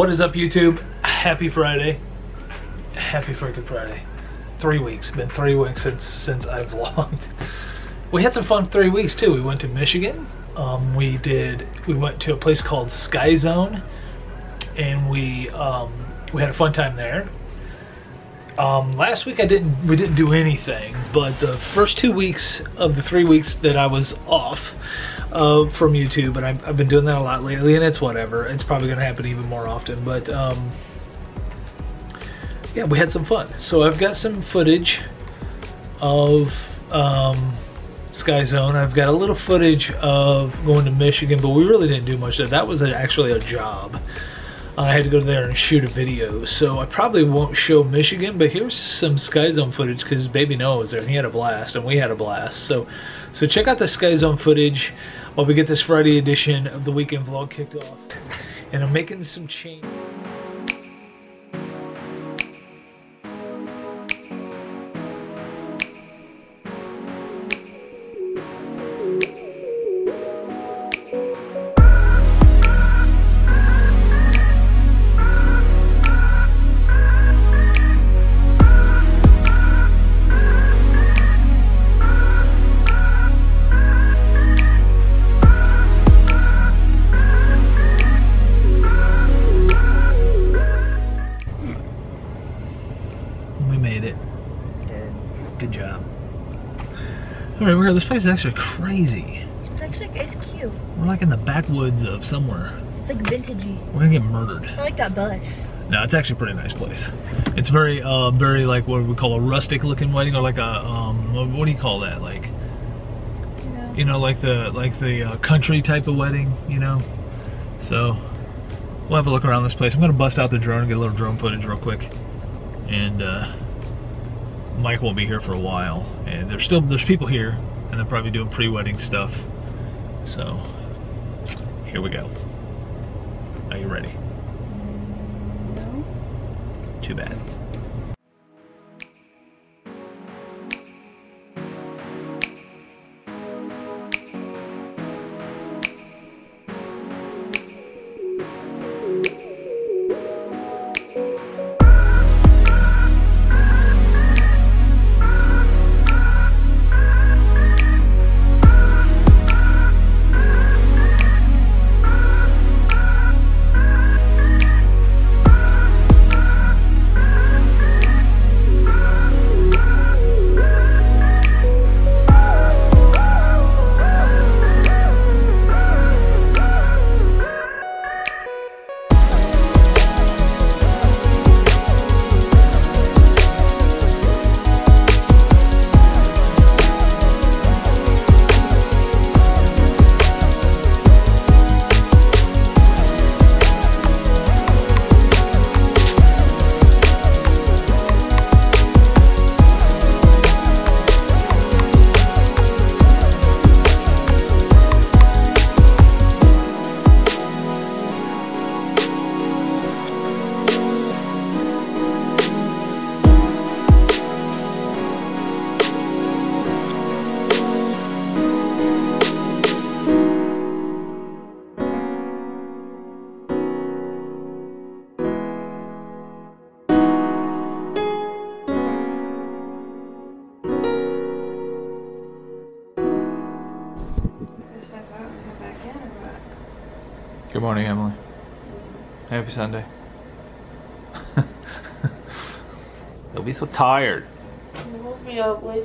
What is up, YouTube? Happy Friday. Happy freaking Friday. 3 weeks. It's been 3 weeks since I vlogged. We had some fun 3 weeks too. We went to Michigan. We went to a place called Sky Zone, and we had a fun time there. Last week we didn't do anything, but the first 2 weeks of the 3 weeks that I was off from YouTube, and I've been doing that a lot lately, and it's whatever. It's probably gonna happen even more often, but yeah, we had some fun. So I've got some footage of Sky Zone. I've got a little footage of going to Michigan, but we really didn't do much there. That was actually a job. I had to go there and shoot a video, so I probably won't show Michigan, but here's some Sky Zone footage because Baby Noah was there and he had a blast and we had a blast. So check out the Sky Zone footage while we get this Friday edition of the weekend vlog kicked off. And I'm making some change. This place is actually crazy. It's cute. We're like in the backwoods of somewhere. It's like vintagey. We're gonna get murdered. I like that bus. No, it's actually a pretty nice place. It's very, very like what we call a rustic looking wedding, or like a, what do you call that? Like, yeah. You know, like the country type of wedding, you know? So we'll have a look around this place. I'm gonna bust out the drone and get a little drone footage real quick. And Mike won't be here for a while. And there's people here. And they're probably doing pre-wedding stuff. So, here we go. Are you ready? No. Too bad. Good morning, Emily. Happy Sunday. You'll be so tired. You woke me up late.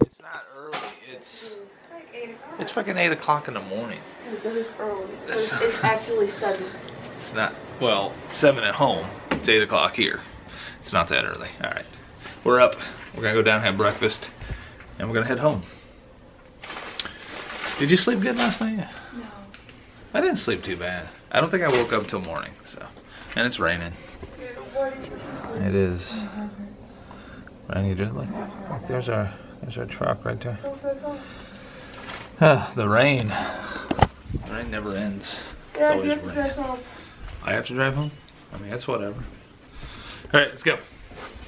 It's not early. It's like 8 o'clock. It's freaking 8 o'clock in the morning. It's early. It's actually 7. It's not, well, 7 at home. It's 8 o'clock here. It's not that early. Alright. We're up. We're going to go down and have breakfast. And we're going to head home. Did you sleep good last night? No. I didn't sleep too bad. I don't think I woke up till morning, so. And it's raining. It is. Rainy drizzling. Look, there's our truck right there. The rain. The rain never ends. It's always rain. I have to drive home? I mean, that's whatever. All right, let's go.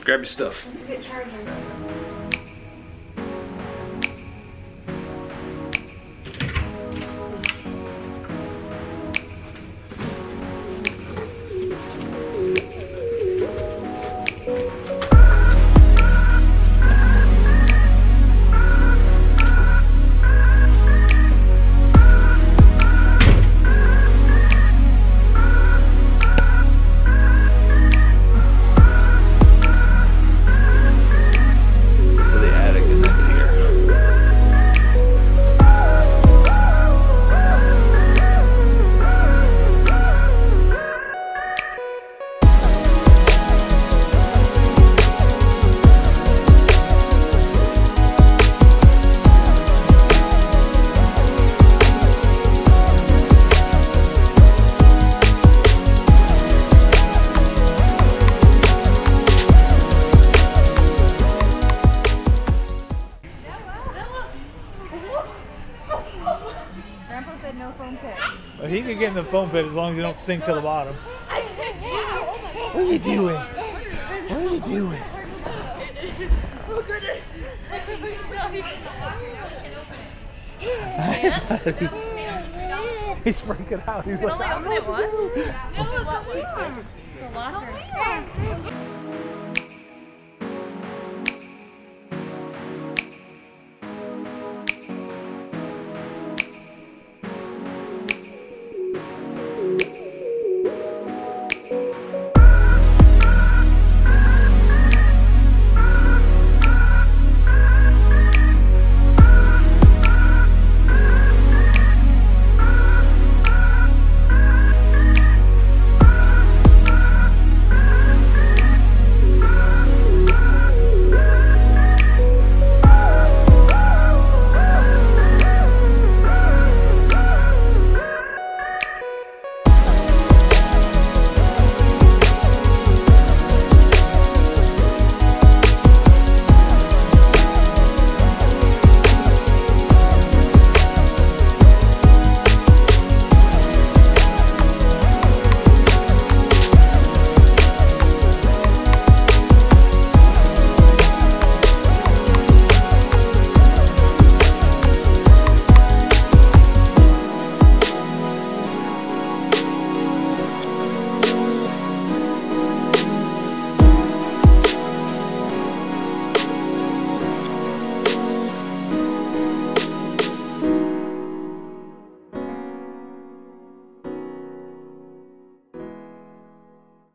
Grab your stuff. foam pit. Well, he could get in the foam pit as long as you don't sink to the bottom. What are you doing? What are you doing? Oh, goodness. He's freaking out. He's like, I don't know what to do. The locker.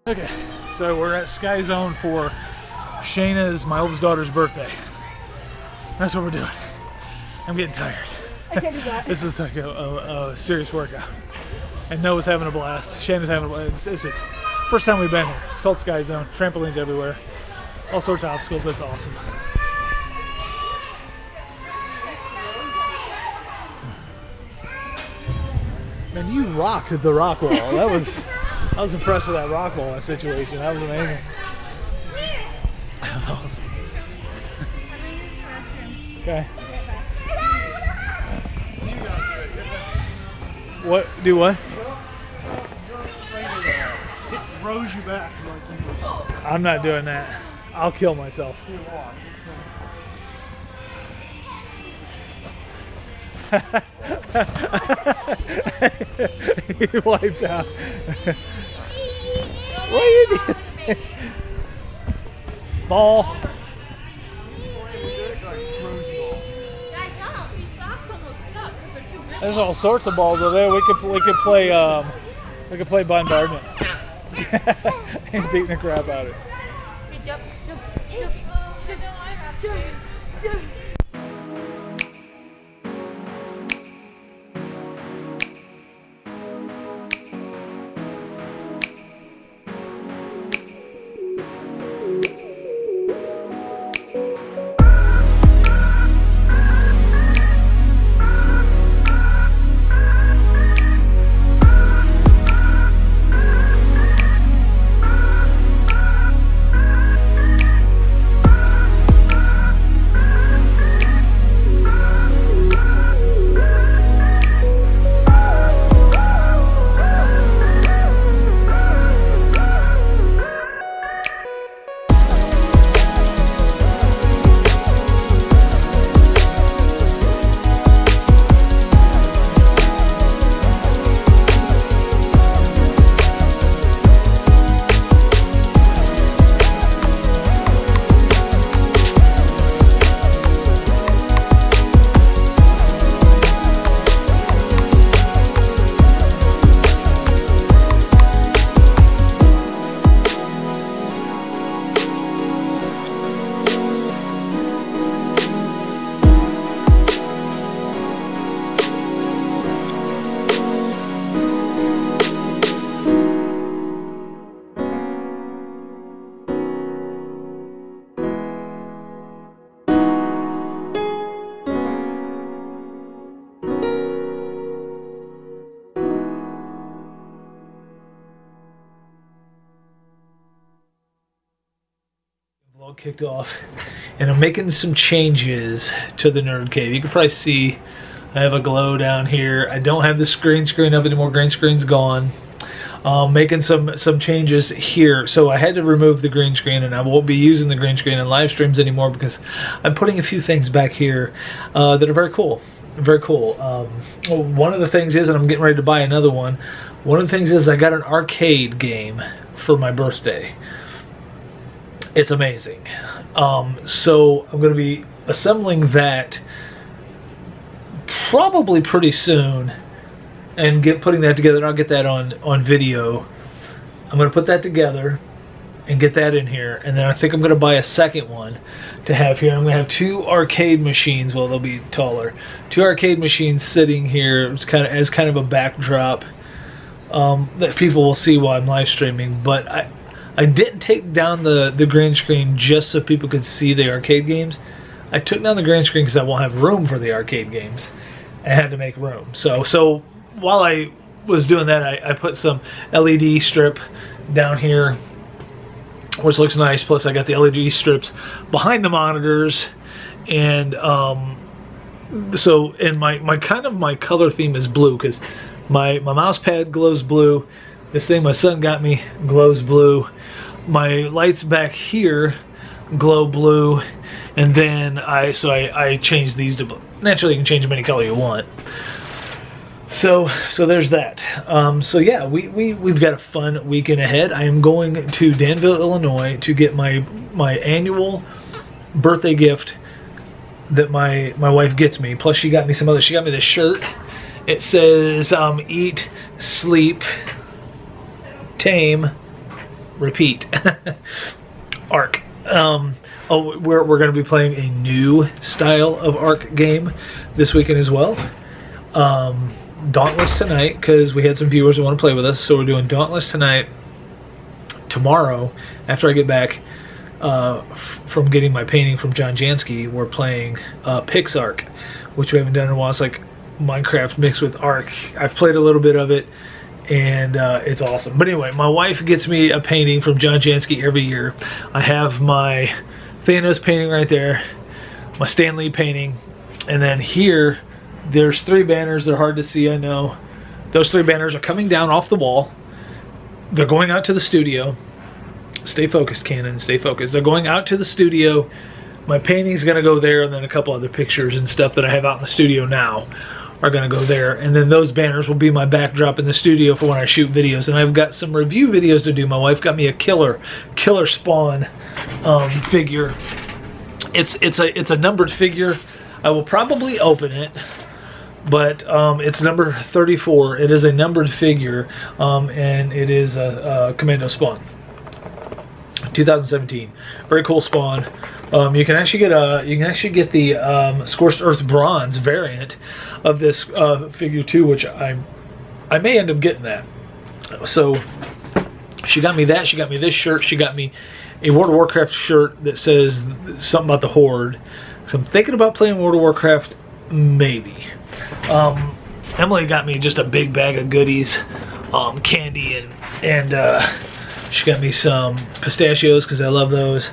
Okay, so we're at Sky Zone for Shayna's, my oldest daughter's birthday. That's what we're doing. I'm getting tired. I can't do that. This is like a serious workout. And Noah's having a blast. Shayna's having a blast. It's just first time we've been here. It's called Sky Zone. Trampolines everywhere. All sorts of obstacles. That's awesome. Man, you rocked the rock wall. That was... I was impressed with that rock wall situation. That was amazing. That was awesome. Okay. What? Do what? It throws you back. I'm not doing that. I'll kill myself. He wiped out. What are you doing? Ball. There's all sorts of balls over there. We could play bombardment. He's beating the crap out of it. Kicked off, and I'm making some changes to the Nerd Cave. You can probably see I have a glow down here. I don't have this green screen up anymore. Green screen's gone. Making some changes here. So I had to remove the green screen, and I won't be using the green screen in live streams anymore because I'm putting a few things back here that are very cool. Very cool. One of the things is, and I'm getting ready to buy another one, one of the things is I got an arcade game for my birthday. It's amazing. So I'm going to be assembling that probably pretty soon, and putting that together, and I'll get that on video. I'm going to put that together and get that in here, and then I think I'm going to buy a second one to have here. I'm going to have two arcade machines, well, they'll be taller, two arcade machines sitting here. It's kind of as kind of a backdrop that people will see while I'm live streaming. But I didn't take down the green screen just so people could see the arcade games. I took down the green screen because I won't have room for the arcade games. I had to make room. So while I was doing that, I put some LED strip down here, which looks nice. Plus I got the LED strips behind the monitors, and so, and my color theme is blue because my mouse pad glows blue. This thing my son got me glows blue. My lights back here glow blue, and then I changed these to blue. Naturally, you can change them any color you want. So there's that. So yeah, we've got a fun weekend ahead. I am going to Danville, Illinois to get my annual birthday gift that my wife gets me. Plus she got me some other, she got me this shirt. It says, eat, sleep, tame, repeat. Ark. Oh, we're going to be playing a new style of Ark game this weekend as well. Dauntless tonight, because we had some viewers who want to play with us, so we're doing Dauntless tonight. Tomorrow, after I get back from getting my painting from John Jansky, we're playing PixARK, which we haven't done in a while. It's like Minecraft mixed with Ark. I've played a little bit of it, and it's awesome. But anyway, my wife gets me a painting from John Jansky every year. I have my Thanos painting right there, my Stan Lee painting, and then here there's three banners. They're hard to see, I know. Those three banners are coming down off the wall. They're going out to the studio. Stay focused, Canon, stay focused. They're going out to the studio. My painting's gonna go there, and then a couple other pictures and stuff that I have out in the studio now are gonna go there. And then those banners will be my backdrop in the studio for when I shoot videos. And I've got some review videos to do. My wife got me a killer Spawn figure. It's a numbered figure. I will probably open it, but it's number 34. It is a numbered figure, and it is a Commando Spawn, 2017. Very cool Spawn. You can actually get the Scorched Earth Bronze variant of this figure too, which I may end up getting that. So she got me that. She got me this shirt. She got me a World of Warcraft shirt that says something about the Horde. So I'm thinking about playing World of Warcraft, maybe. Emily got me just a big bag of goodies, candy, and she got me some pistachios because I love those,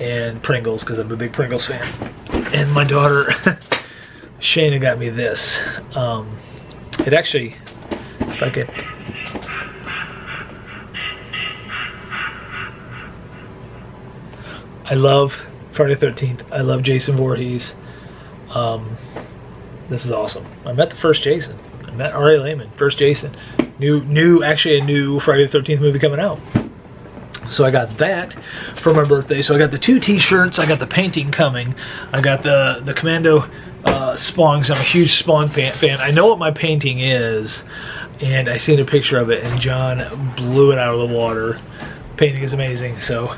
and Pringles because I'm a big Pringles fan. And my daughter, Shayna, got me this. It actually, if I could... I love Friday the 13th. I love Jason Voorhees. This is awesome. I met the first Jason. I met Ari Lehman, first Jason. Actually a new Friday the 13th movie coming out. So I got that for my birthday. So I got the two t-shirts. I got the painting coming. I got the Commando Spawn, because I'm a huge Spawn fan. I know what my painting is, and I seen a picture of it, and John blew it out of the water. Painting is amazing. So,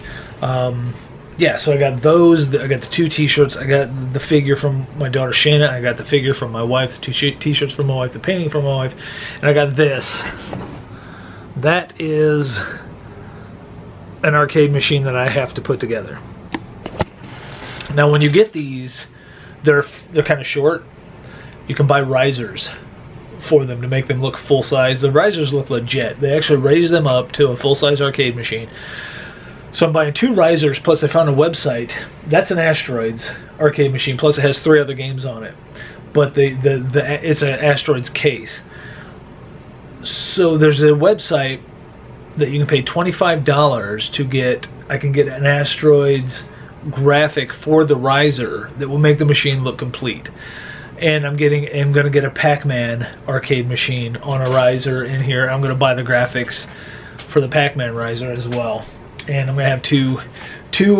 yeah, so I got those. I got the two t-shirts. I got the figure from my daughter Shayna. I got the figure from my wife, the two t-shirts from my wife, the painting from my wife, and I got this. That is an arcade machine that I have to put together. Now, when you get these, they're kind of short. You can buy risers for them to make them look full size. The risers look legit. They actually raise them up to a full size arcade machine. So I'm buying two risers, plus I found a website. That's an Asteroids arcade machine, plus it has three other games on it. but it's an Asteroids case. So there's a website that you can pay $25 to get. I can get an Asteroids graphic for the riser that will make the machine look complete. And I'm gonna get a Pac-Man arcade machine on a riser in here. I'm gonna buy the graphics for the Pac-Man riser as well. And I'm gonna have two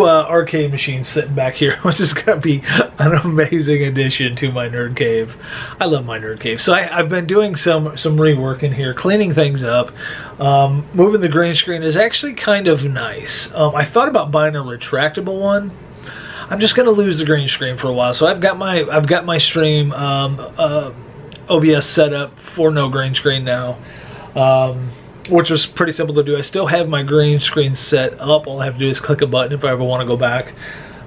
arcade machines sitting back here, which is gonna be an amazing addition to my nerd cave. I love my nerd cave. So I've been doing some rework in here, cleaning things up. Moving the green screen is actually kind of nice. I thought about buying a retractable one. I'm just gonna lose the green screen for a while, so I've got my stream OBS set up for no green screen now, which was pretty simple to do. I still have my green screen set up. All I have to do is click a button if I ever want to go back,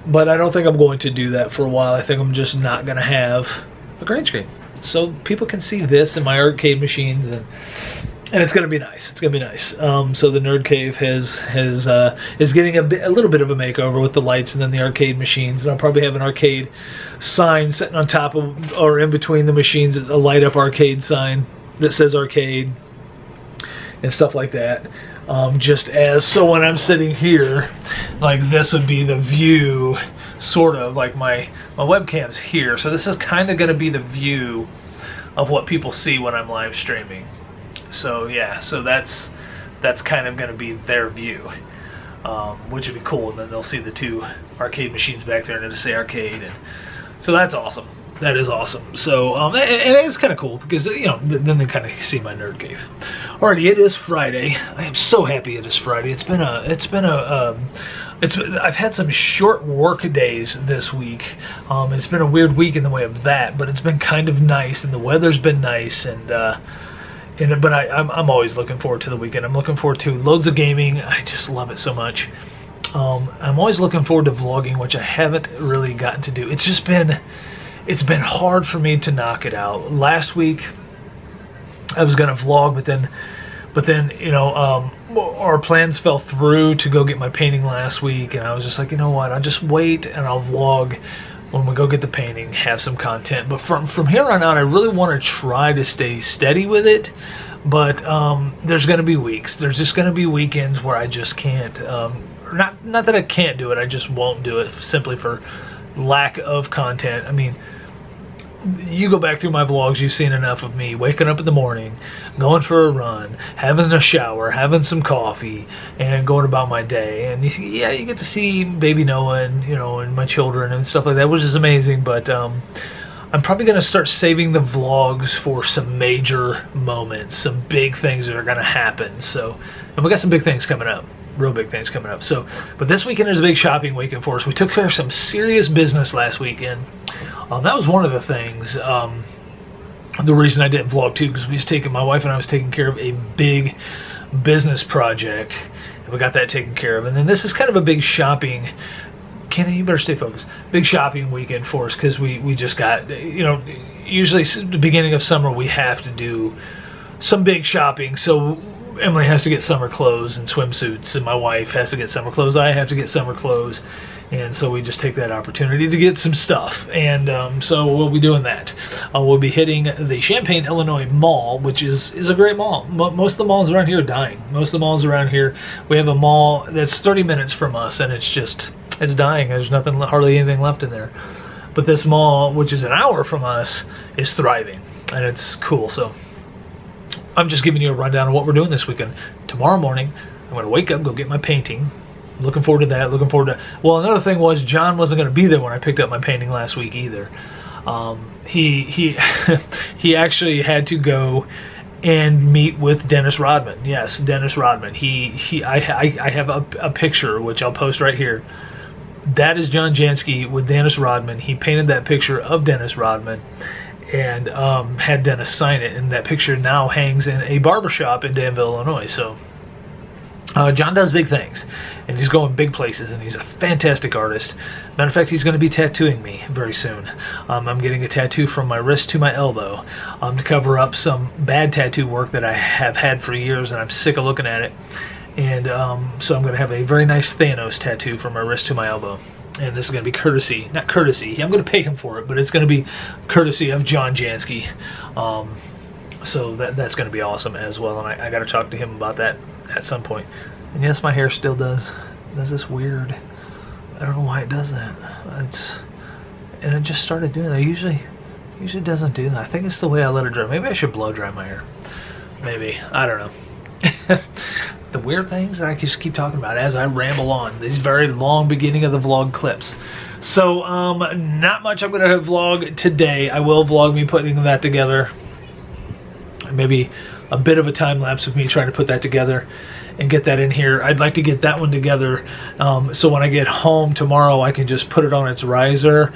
but I don't think I'm going to do that for a while. I think I'm just not gonna have a green screen, so people can see this in my arcade machines, and it's gonna be nice. It's gonna be nice. So the Nerd Cave is getting a little bit of a makeover with the lights and then the arcade machines. And I'll probably have an arcade sign sitting on top of or in between the machines, a light up arcade sign that says arcade and stuff like that. Just as so when I'm sitting here, like this would be the view, sort of like my webcam's here. So this is kind of gonna be the view of what people see when I'm live streaming. So yeah, so that's kind of going to be their view, which would be cool. And then they'll see the two arcade machines back there, and it'll say arcade. And so that's awesome. That is awesome. So and it's kind of cool because, you know, then they kind of see my nerd cave. Alrighty, it is Friday. I am so happy it is Friday. I've had some short work days this week. It's been a weird week in the way of that, but it's been kind of nice, and the weather's been nice, and. But I'm always looking forward to the weekend. I'm looking forward to loads of gaming. I just love it so much. I'm always looking forward to vlogging, which I haven't really gotten to do. It's been hard for me to knock it out. Last week I was gonna vlog, but then you know, our plans fell through to go get my painting last week, and I was just like, you know what? I'll just wait and I'll vlog when we go get the painting, have some content. But from here on out, I really want to try to stay steady with it. But there's going to be weeks. There's just going to be weekends where I just can't. Not that I can't do it. I just won't do it simply for lack of content. I mean, you go back through my vlogs, you've seen enough of me waking up in the morning, going for a run, having a shower, having some coffee, and going about my day. And you see, yeah, you get to see baby Noah and, you know, and my children and stuff like that, which is amazing. But I'm probably going to start saving the vlogs for some major moments, some big things that are going to happen. So, and we got some big things coming up. Real big things coming up. So, but this weekend is a big shopping weekend for us. We took care of some serious business last weekend. That was one of the things. The reason I didn't vlog too, because my wife and I was taking care of a big business project, and we got that taken care of. And then this is kind of a big shopping. Kenny, you better stay focused. Big shopping weekend for us, because we just got, you know, usually at the beginning of summer we have to do some big shopping. So Emily has to get summer clothes and swimsuits, and my wife has to get summer clothes. I have to get summer clothes, and so we just take that opportunity to get some stuff. And so we'll be doing that. We'll be hitting the Champaign, Illinois mall, which is a great mall. Most of the malls around here are dying. Most of the malls around here, we have a mall that's 30 minutes from us, and it's dying. There's nothing, hardly anything left in there. But this mall, which is an hour from us, is thriving, and it's cool. So I'm just giving you a rundown of what we're doing this weekend. Tomorrow morning, I'm going to wake up, go get my painting. Looking forward to that. Looking forward to. Well, another thing was John wasn't going to be there when I picked up my painting last week either. He he actually had to go and meet with Dennis Rodman. Yes, Dennis Rodman. I have a picture which I'll post right here. That is John Jansky with Dennis Rodman. He painted that picture of Dennis Rodman, and had Dennis sign it, and that picture now hangs in a barbershop in Danville, Illinois. So John does big things, and he's going big places, and he's a fantastic artist. Matter of fact, he's going to be tattooing me very soon. I'm getting a tattoo from my wrist to my elbow to cover up some bad tattoo work that I have had for years, and I'm sick of looking at it. And so I'm going to have a very nice Thanos tattoo from my wrist to my elbow. And this is going to be courtesy, not courtesy, I'm going to pay him for it, but it's going to be courtesy of John Jansky. So that's going to be awesome as well, and I got to talk to him about that at some point. And yes, my hair still does this weird, I don't know why it does that. And I just started doing it. I usually doesn't do that. I think it's the way I let it dry. Maybe I should blow dry my hair. Maybe, I don't know. The weird things that I just keep talking about as I ramble on these very long beginning of the vlog clips. So not much I'm gonna vlog today. I will vlog me putting that together, maybe a bit of a time lapse of me trying to put that together and get that in here. I'd like to get that one together so when I get home tomorrow I can just put it on its riser,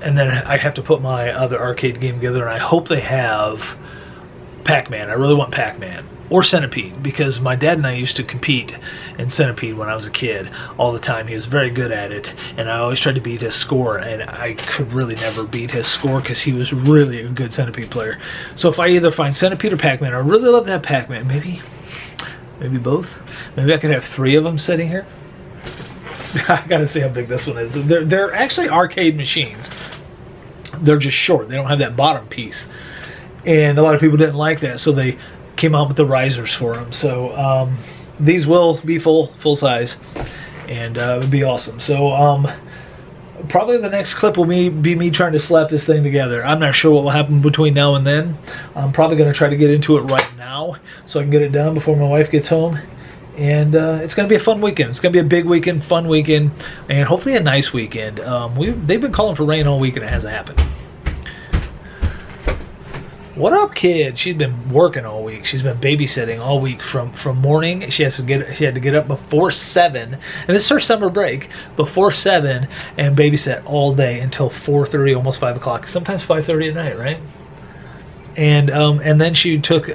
and then I have to put my other arcade game together, and I hope they have Pac-Man. I really want Pac-Man or Centipede, because my dad and I used to compete in Centipede when I was a kid all the time. He was very good at it, and I always tried to beat his score, and I could really never beat his score because he was really a good Centipede player. So if I either find Centipede or Pac-Man, I really love that Pac-Man. Maybe both. Maybe I could have three of them sitting here. I gotta see how big this one is. They're actually arcade machines. They're just short. They don't have that bottom piece, and a lot of people didn't like that, so they came out with the risers for them. So these will be full size, and it would be awesome. So probably the next clip will be me trying to slap this thing together. I'm not sure what will happen between now and then. I'm probably going to try to get into it right now so I can get it done before my wife gets home. And it's going to be a fun weekend. It's going to be a big weekend, fun weekend, and hopefully a nice weekend. They've been calling for rain all week, and it hasn't happened. What up, kid? She's been working all week. She's been babysitting all week from morning. She had to get up before 7, and this is her summer break, before 7 and babysit all day until 4:30, almost 5 o'clock, sometimes 5:30 at night, right? And then she took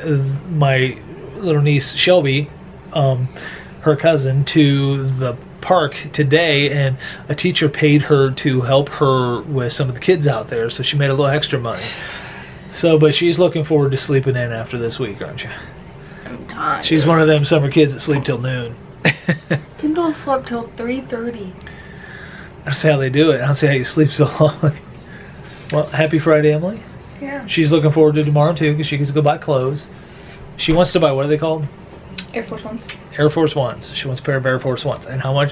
my little niece Shelby, her cousin, to the park today, and a teacher paid her to help her with some of the kids out there, so she made a little extra money. So, but she's looking forward to sleeping in after this week, aren't you? I'm tired. She's one of them summer kids that sleep till noon. Kendall slept till 3:30. That's how they do it. I don't see how you sleep so long. Well, happy Friday, Emily. Yeah. She's looking forward to tomorrow, too, because she gets to go buy clothes. She wants to buy, what are they called? Air Force Ones. Air Force Ones. She wants a pair of Air Force Ones. And how much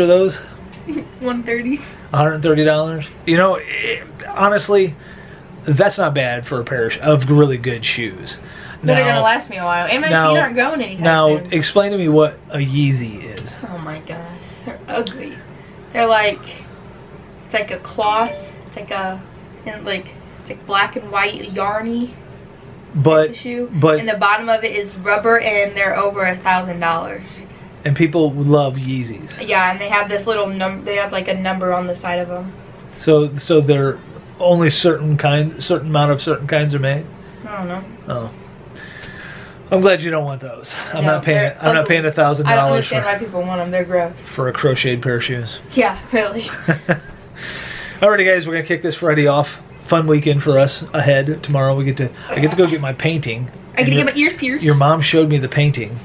are those? $130. $130. You know, honestly, that's not bad for a pair of really good shoes. Now, they're going to last me a while. And my feet aren't going anytime soon. Now, explain to me what a Yeezy is. Oh my gosh. They're ugly. They're like, it's like a cloth. It's like a, it's like black and white, yarny. But, shoe. But. And the bottom of it is rubber, and they're over $1,000. And people love Yeezys. Yeah, and they have this little number, they have like a number on the side of them. So they're, only certain amount of certain kinds are made. I don't know. Oh, I'm glad you don't want those. I'm not paying $1,000. I don't understand why people want them. They're gross. For a crocheted pair of shoes. Yeah, really. Alrighty, guys, we're gonna kick this Friday off. Fun weekend for us ahead. Tomorrow I get to go get my painting. I get to get my ears pierced. Your mom showed me the painting,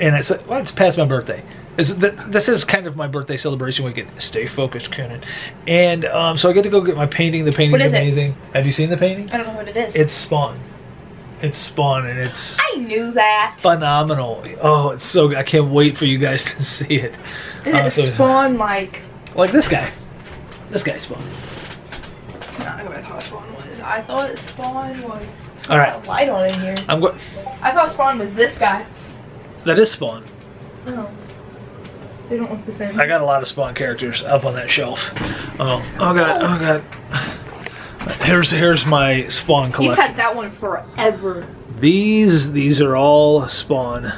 and I said, "Well, it's past my birthday." This is kind of my birthday celebration weekend. Stay focused, Cannon. And so I get to go get my painting. The painting's amazing. It? Have you seen the painting? I don't know what it is. It's Spawn. It's Spawn, and it's... I knew that. Phenomenal. Oh, it's so good. I can't wait for you guys to see it. Is it Spawn like... Like this guy. This guy Spawn. It's not what I thought Spawn was. I thought Spawn was... All right. Got a light on in here. I thought Spawn was this guy. That is Spawn. Oh. They don't look the same. I got a lot of Spawn characters up on that shelf. Oh god. Here's my Spawn collection. You've had that one forever. These are all Spawn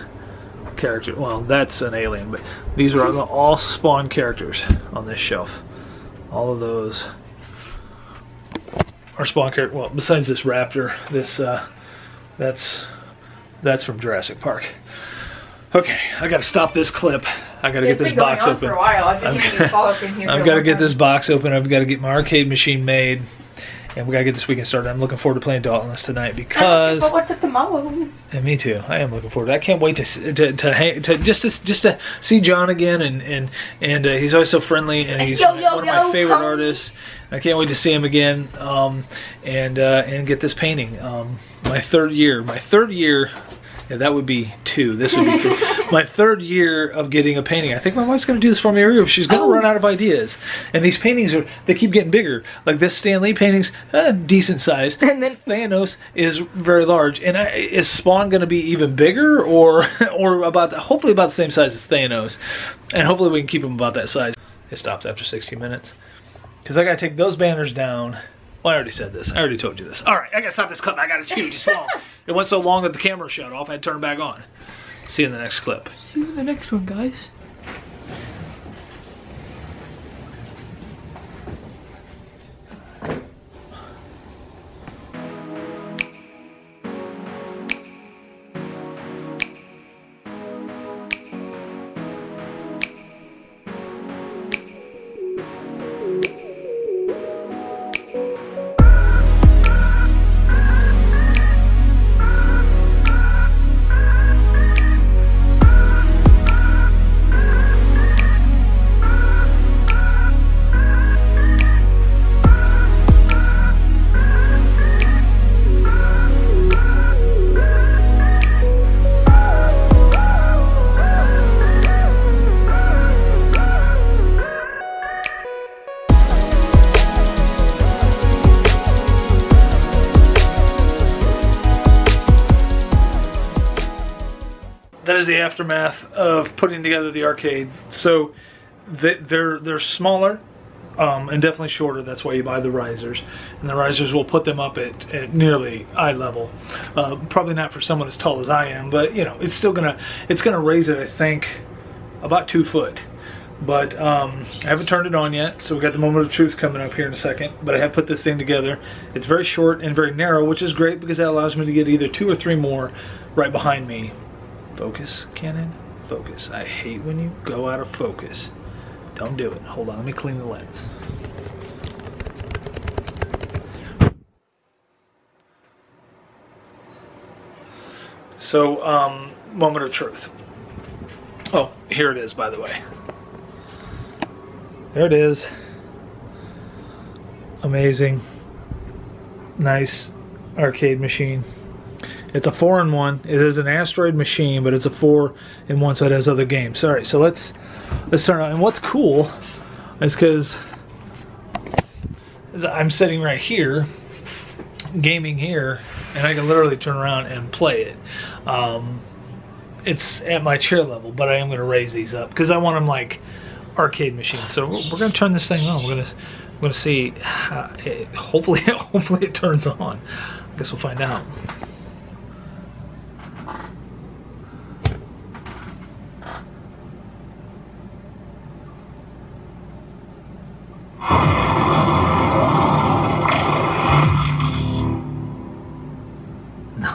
characters. Well, that's an alien, but these are all Spawn characters on this shelf. All of those are Spawn characters. Well, besides this raptor, this that's from Jurassic Park. Okay, I gotta stop this clip. I gotta get this box open. I've got to get this box open. I've got to get my arcade machine made, And we gotta get this weekend started. I'm looking forward to playing Dauntless tonight because. But what's it tomorrow? And me too. I am looking forward to it. I can't wait to see John again, and he's always so friendly, and he's one of my favorite artists. I can't wait to see him again, and get this painting. My third year. Yeah, that would be two. This would be three. My third year of getting a painting. I think my wife's going to do this for me every year. She's going to run out of ideas. And these paintings, they keep getting bigger. Like this Stan Lee painting's a decent size. And then Thanos is very large. And is Spawn going to be even bigger? Or hopefully about the same size as Thanos. And hopefully we can keep them about that size. It stops after 60 minutes. Because I got to take those banners down. Well, I already said this. I already told you this. All right, I got to stop this clip. I got it huge. It's long. It went so long that the camera shut off. I had to turn it back on. See you in the next clip. See you in the next one, guys. That is the aftermath of putting together the arcade. So they're smaller and definitely shorter. That's why you buy the risers, and the risers will put them up at nearly eye level. Probably not for someone as tall as I am, but you know, it's still gonna raise it, I think, about 2 foot. But I haven't turned it on yet, so we got the moment of truth coming up here in a second. But I have put this thing together. It's very short and very narrow, which is great because that allows me to get either 2 or 3 more right behind me. Focus, Canon. Focus. I hate when you go out of focus. Don't do it. Hold on. Let me clean the lens. So, moment of truth. Oh, here it is, by the way. There it is. Amazing. Nice arcade machine. It's a 4-in-1. It is an Asteroid machine, but it's a 4-in-1, so it has other games. All right, so let's turn it on. And what's cool is because I'm sitting right here, gaming here, and I can literally turn around and play it. It's at my chair level, but I am going to raise these up because I want them like arcade machines. So we're going to turn this thing on. We're going to see. Hopefully it turns on. I guess we'll find out.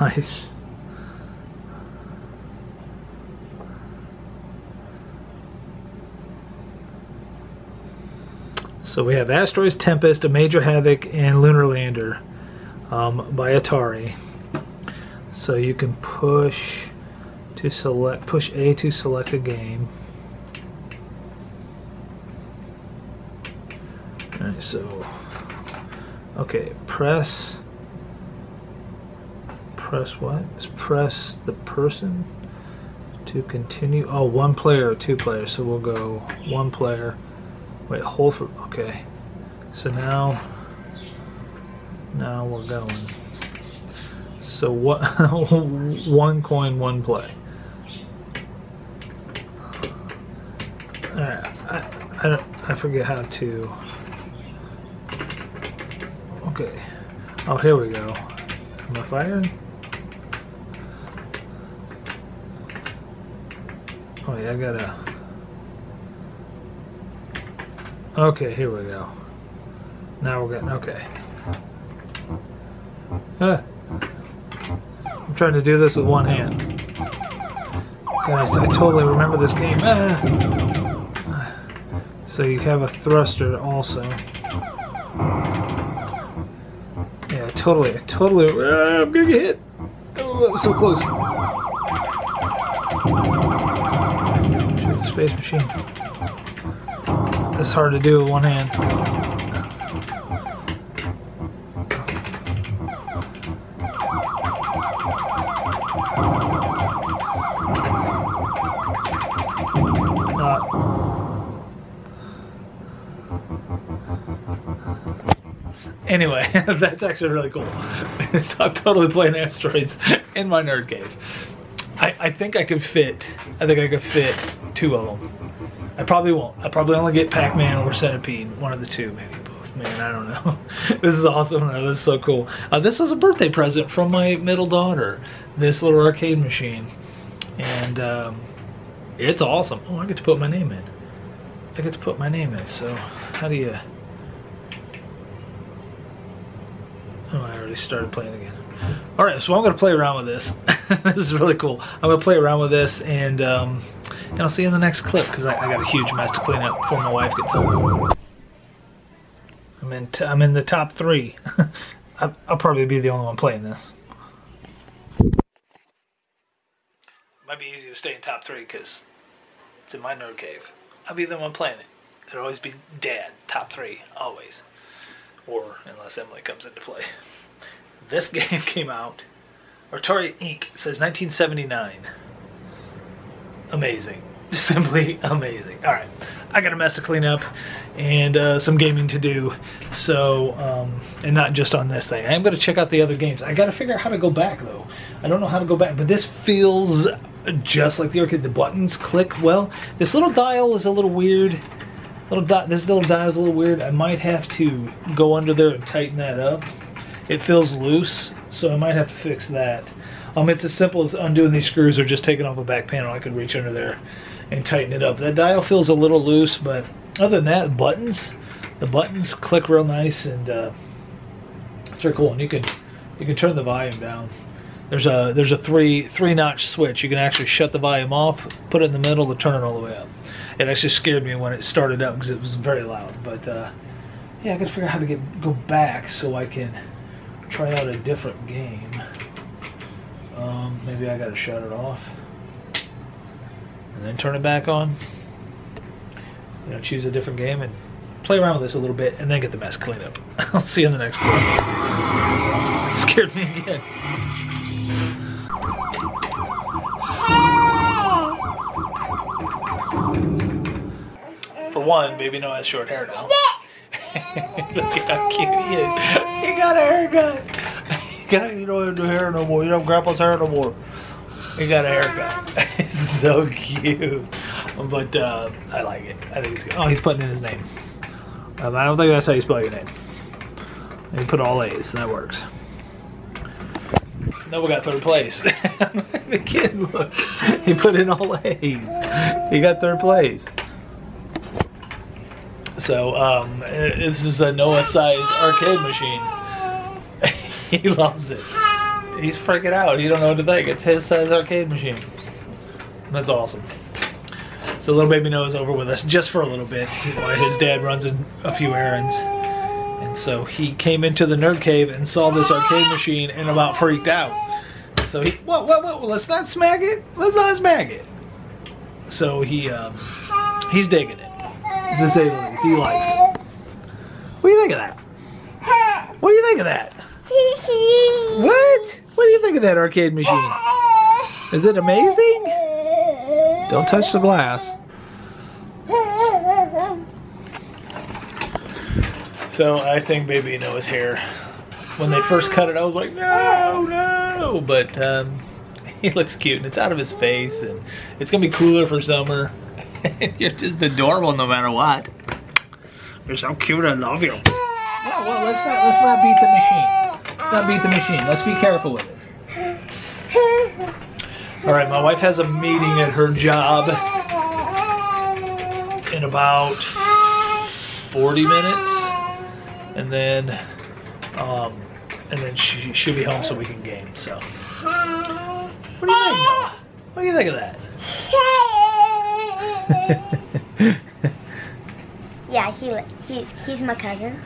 Nice. So we have Asteroids, Tempest, Major Havoc, and Lunar Lander by Atari. So you can push A to select a game. All right, so okay, press what? Just press the person to continue. Oh, 1 player or 2 player. So we'll go 1 player. Wait, hold for. Okay. So now we're going. So what? 1 coin, 1 play. All right. I forget how to. Okay. Oh, here we go. Am I fired? Oh yeah, I gotta. Okay, here we go. Now we're getting okay. I'm trying to do this with 1 hand. Guys, I totally remember this game. So you have a thruster also. Totally. I'm gonna get hit. Oh, that was so close. Shoot the space machine. That's hard to do with one hand. Anyway, that's actually really cool. Stop totally playing Asteroids in my nerd cave. I think I could fit two of them. I probably won't. I probably only get Pac-Man or Centipede. One of the two, maybe both. Man, I don't know. This is awesome. This is so cool. This was a birthday present from my middle daughter. This little arcade machine, and it's awesome. Oh, I get to put my name in. So how do you? Oh, I already started playing again. Alright, so I'm going to play around with this. This is really cool. I'm going to play around with this, and I'll see you in the next clip, because I got a huge mess to clean up before my wife gets home. I'm in the top three. I'll probably be the only one playing this. Might be easy to stay in top three, because it's in my nerd cave. I'll be the one playing it. It'll always be dad, top three, always. Or unless Emily comes into play. This game came out, Atari Inc. says 1979. Amazing. Simply amazing. Alright, I got a mess to clean up and some gaming to do. So, and not just on this thing. I am going to check out the other games. I got to figure out how to go back though. I don't know how to go back, but this feels just like the arcade. The buttons click well. This little dial is a little weird. This little dial is a little weird. I might have to go under there and tighten that up. It feels loose, so I might have to fix that. It's as simple as undoing these screws or just taking off a back panel. I could reach under there and tighten it up. That dial feels a little loose, but other than that, the buttons click real nice, and it's really cool. And you can turn the volume down. There's a three-notch switch. You can actually shut the volume off, put it in the middle, to turn it all the way up. It actually scared me when it started up because it was very loud. But yeah, I gotta figure out how to go back so I can try out a different game. Maybe I gotta shut it off and then turn it back on. You know, choose a different game and play around with this a little bit, and then get the mess cleaned up. I'll see you in the next one. It scared me again. One, baby Noah has short hair now. Look at how cute he is. He got a haircut. You don't have no hair no more. You don't have grandpa's hair no more. He got a haircut. It's so cute. But I like it. I think it's good. Oh, he's putting in his name. I don't think that's how you spell your name. You put all A's, so that works. No, we got third place. The kid, look. He put in all A's. He got third place. So, this is a Noah-size arcade machine. He loves it. He's freaking out. He don't know what to think. It's his size arcade machine. That's awesome. So little baby Noah's over with us just for a little bit. His dad runs a few errands. And so he came into the nerd cave and saw this arcade machine and about freaked out. So he, what, let's not smack it. Let's not smack it. So he, he's digging it. To say the least, he likes it. What do you think of that? What do you think of that? What? What do you think of that arcade machine? Is it amazing? Don't touch the glass. So I think baby Noah's hair, when they first cut it, I was like, no. But he looks cute, and it's out of his face, and it's gonna be cooler for summer. You're just adorable no matter what. You're so cute, I love you. Yeah, well, let's not beat the machine. Let's not beat the machine. Let's be careful with it. Alright, my wife has a meeting at her job in about 40 minutes. And then she should be home so we can game, so. What do you think, Noah? What do you think of that? Yeah, he's my cousin.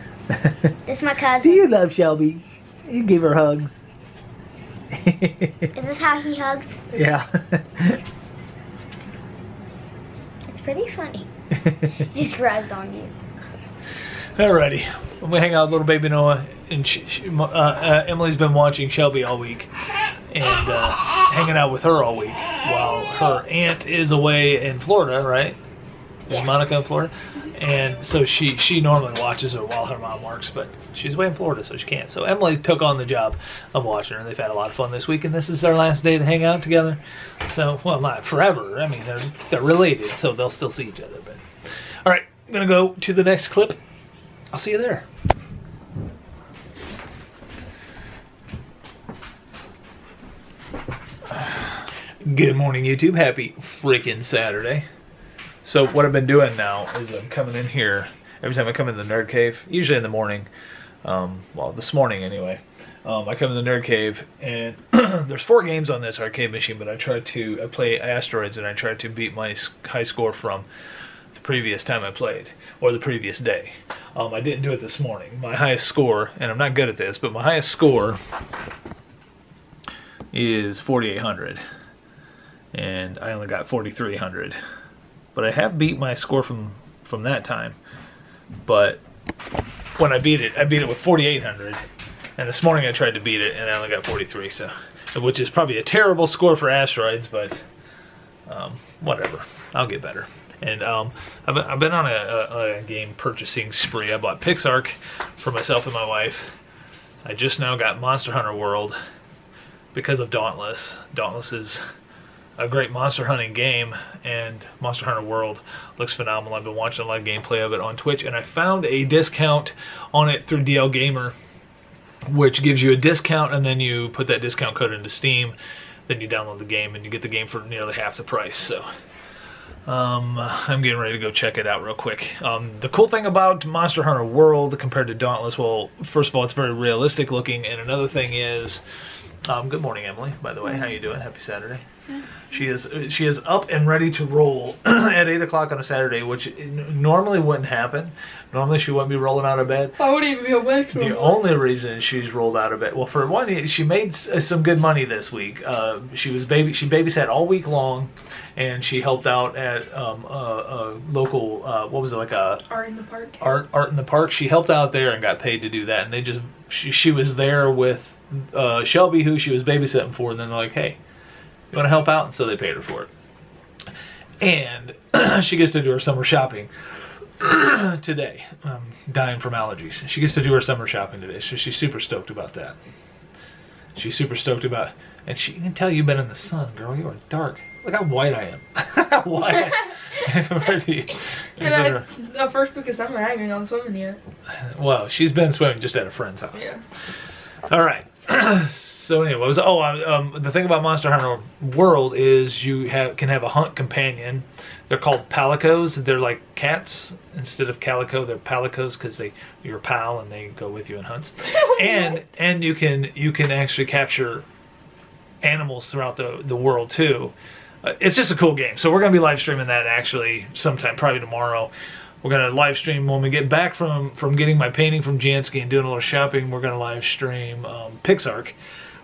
This is my cousin. Do you love Shelby? He gave her hugs. Is this how he hugs? Yeah. It's pretty funny. He just grabs on you. Alrighty, I'm gonna hang out with little baby Noah, and Emily's been watching Shelby all week, and hanging out with her all week while her aunt is away in Florida, right? Yeah. Is Monica in Florida? And so she normally watches her while her mom works, but she's away in Florida, so she can't. So Emily took on the job of watching her. They've had a lot of fun this week, and this is their last day to hang out together. So, well, not forever. I mean, they're related, so they'll still see each other. But all right, I'm gonna go to the next clip. I'll see you there. Good morning, YouTube. Happy freaking Saturday. So what I've been doing now is I'm coming in here every time I come in the Nerd Cave, usually in the morning. Well, this morning anyway. I come to the Nerd Cave, and there's 4 games on this arcade machine, but I play Asteroids, and I try to beat my high score from previous time I played, or the previous day. I didn't do it this morning. My highest score, and I'm not good at this, but my highest score is 4,800, and I only got 4,300. But I have beat my score from that time. But when I beat it with 4,800, and this morning I tried to beat it, and I only got 43. So, which is probably a terrible score for Asteroids, but whatever. I'll get better. And I've been on a game purchasing spree. I bought PixARK for myself and my wife. I just now got Monster Hunter World because of Dauntless. Dauntless is a great monster hunting game, and Monster Hunter World looks phenomenal. I've been watching a lot of gameplay of it on Twitch, and I found a discount on it through DL Gamer, which gives you a discount, and then you put that discount code into Steam, then you download the game, and you get the game for nearly half the price. So I'm getting ready to go check it out real quick. The cool thing about Monster Hunter World compared to Dauntless, well, first of all, it's very realistic looking, and another thing is, good morning, Emily, by the way. How you doing? Happy Saturday. She is up and ready to roll at 8 o'clock on a Saturday, which normally wouldn't happen. Normally she wouldn't be rolling out of bed. I wouldn't even be awake. The only reason she's rolled out of bed, well, for one, she made some good money this week. She babysat all week long, and she helped out at a local, what was it, like a... Art in the Park. Art in the Park. She helped out there and got paid to do that, and they just, she was there with Shelby, who she was babysitting for, and then they're like, hey, you want to help out? And so they paid her for it. And she gets to do her summer shopping today. I'm dying from allergies. She gets to do her summer shopping today, so she's super stoked about that. She's super stoked about it. And she can tell you've been in the sun, girl. You are dark. Look how white I am. How white I am. The first week of summer, I haven't even gone swimming yet. Well, she's been swimming just at a friend's house. Yeah. All right. So anyway, what was, the thing about Monster Hunter World is you can have a hunt companion. They're called palicos. They're like cats. Instead of calico, they're palicos because you're a pal and they go with you in hunts. and you can actually capture animals throughout the world too. It's just a cool game. So we're gonna be live streaming that actually sometime, probably tomorrow. We're gonna live stream when we get back from getting my painting from Jansky and doing a little shopping. We're gonna live stream PixARK,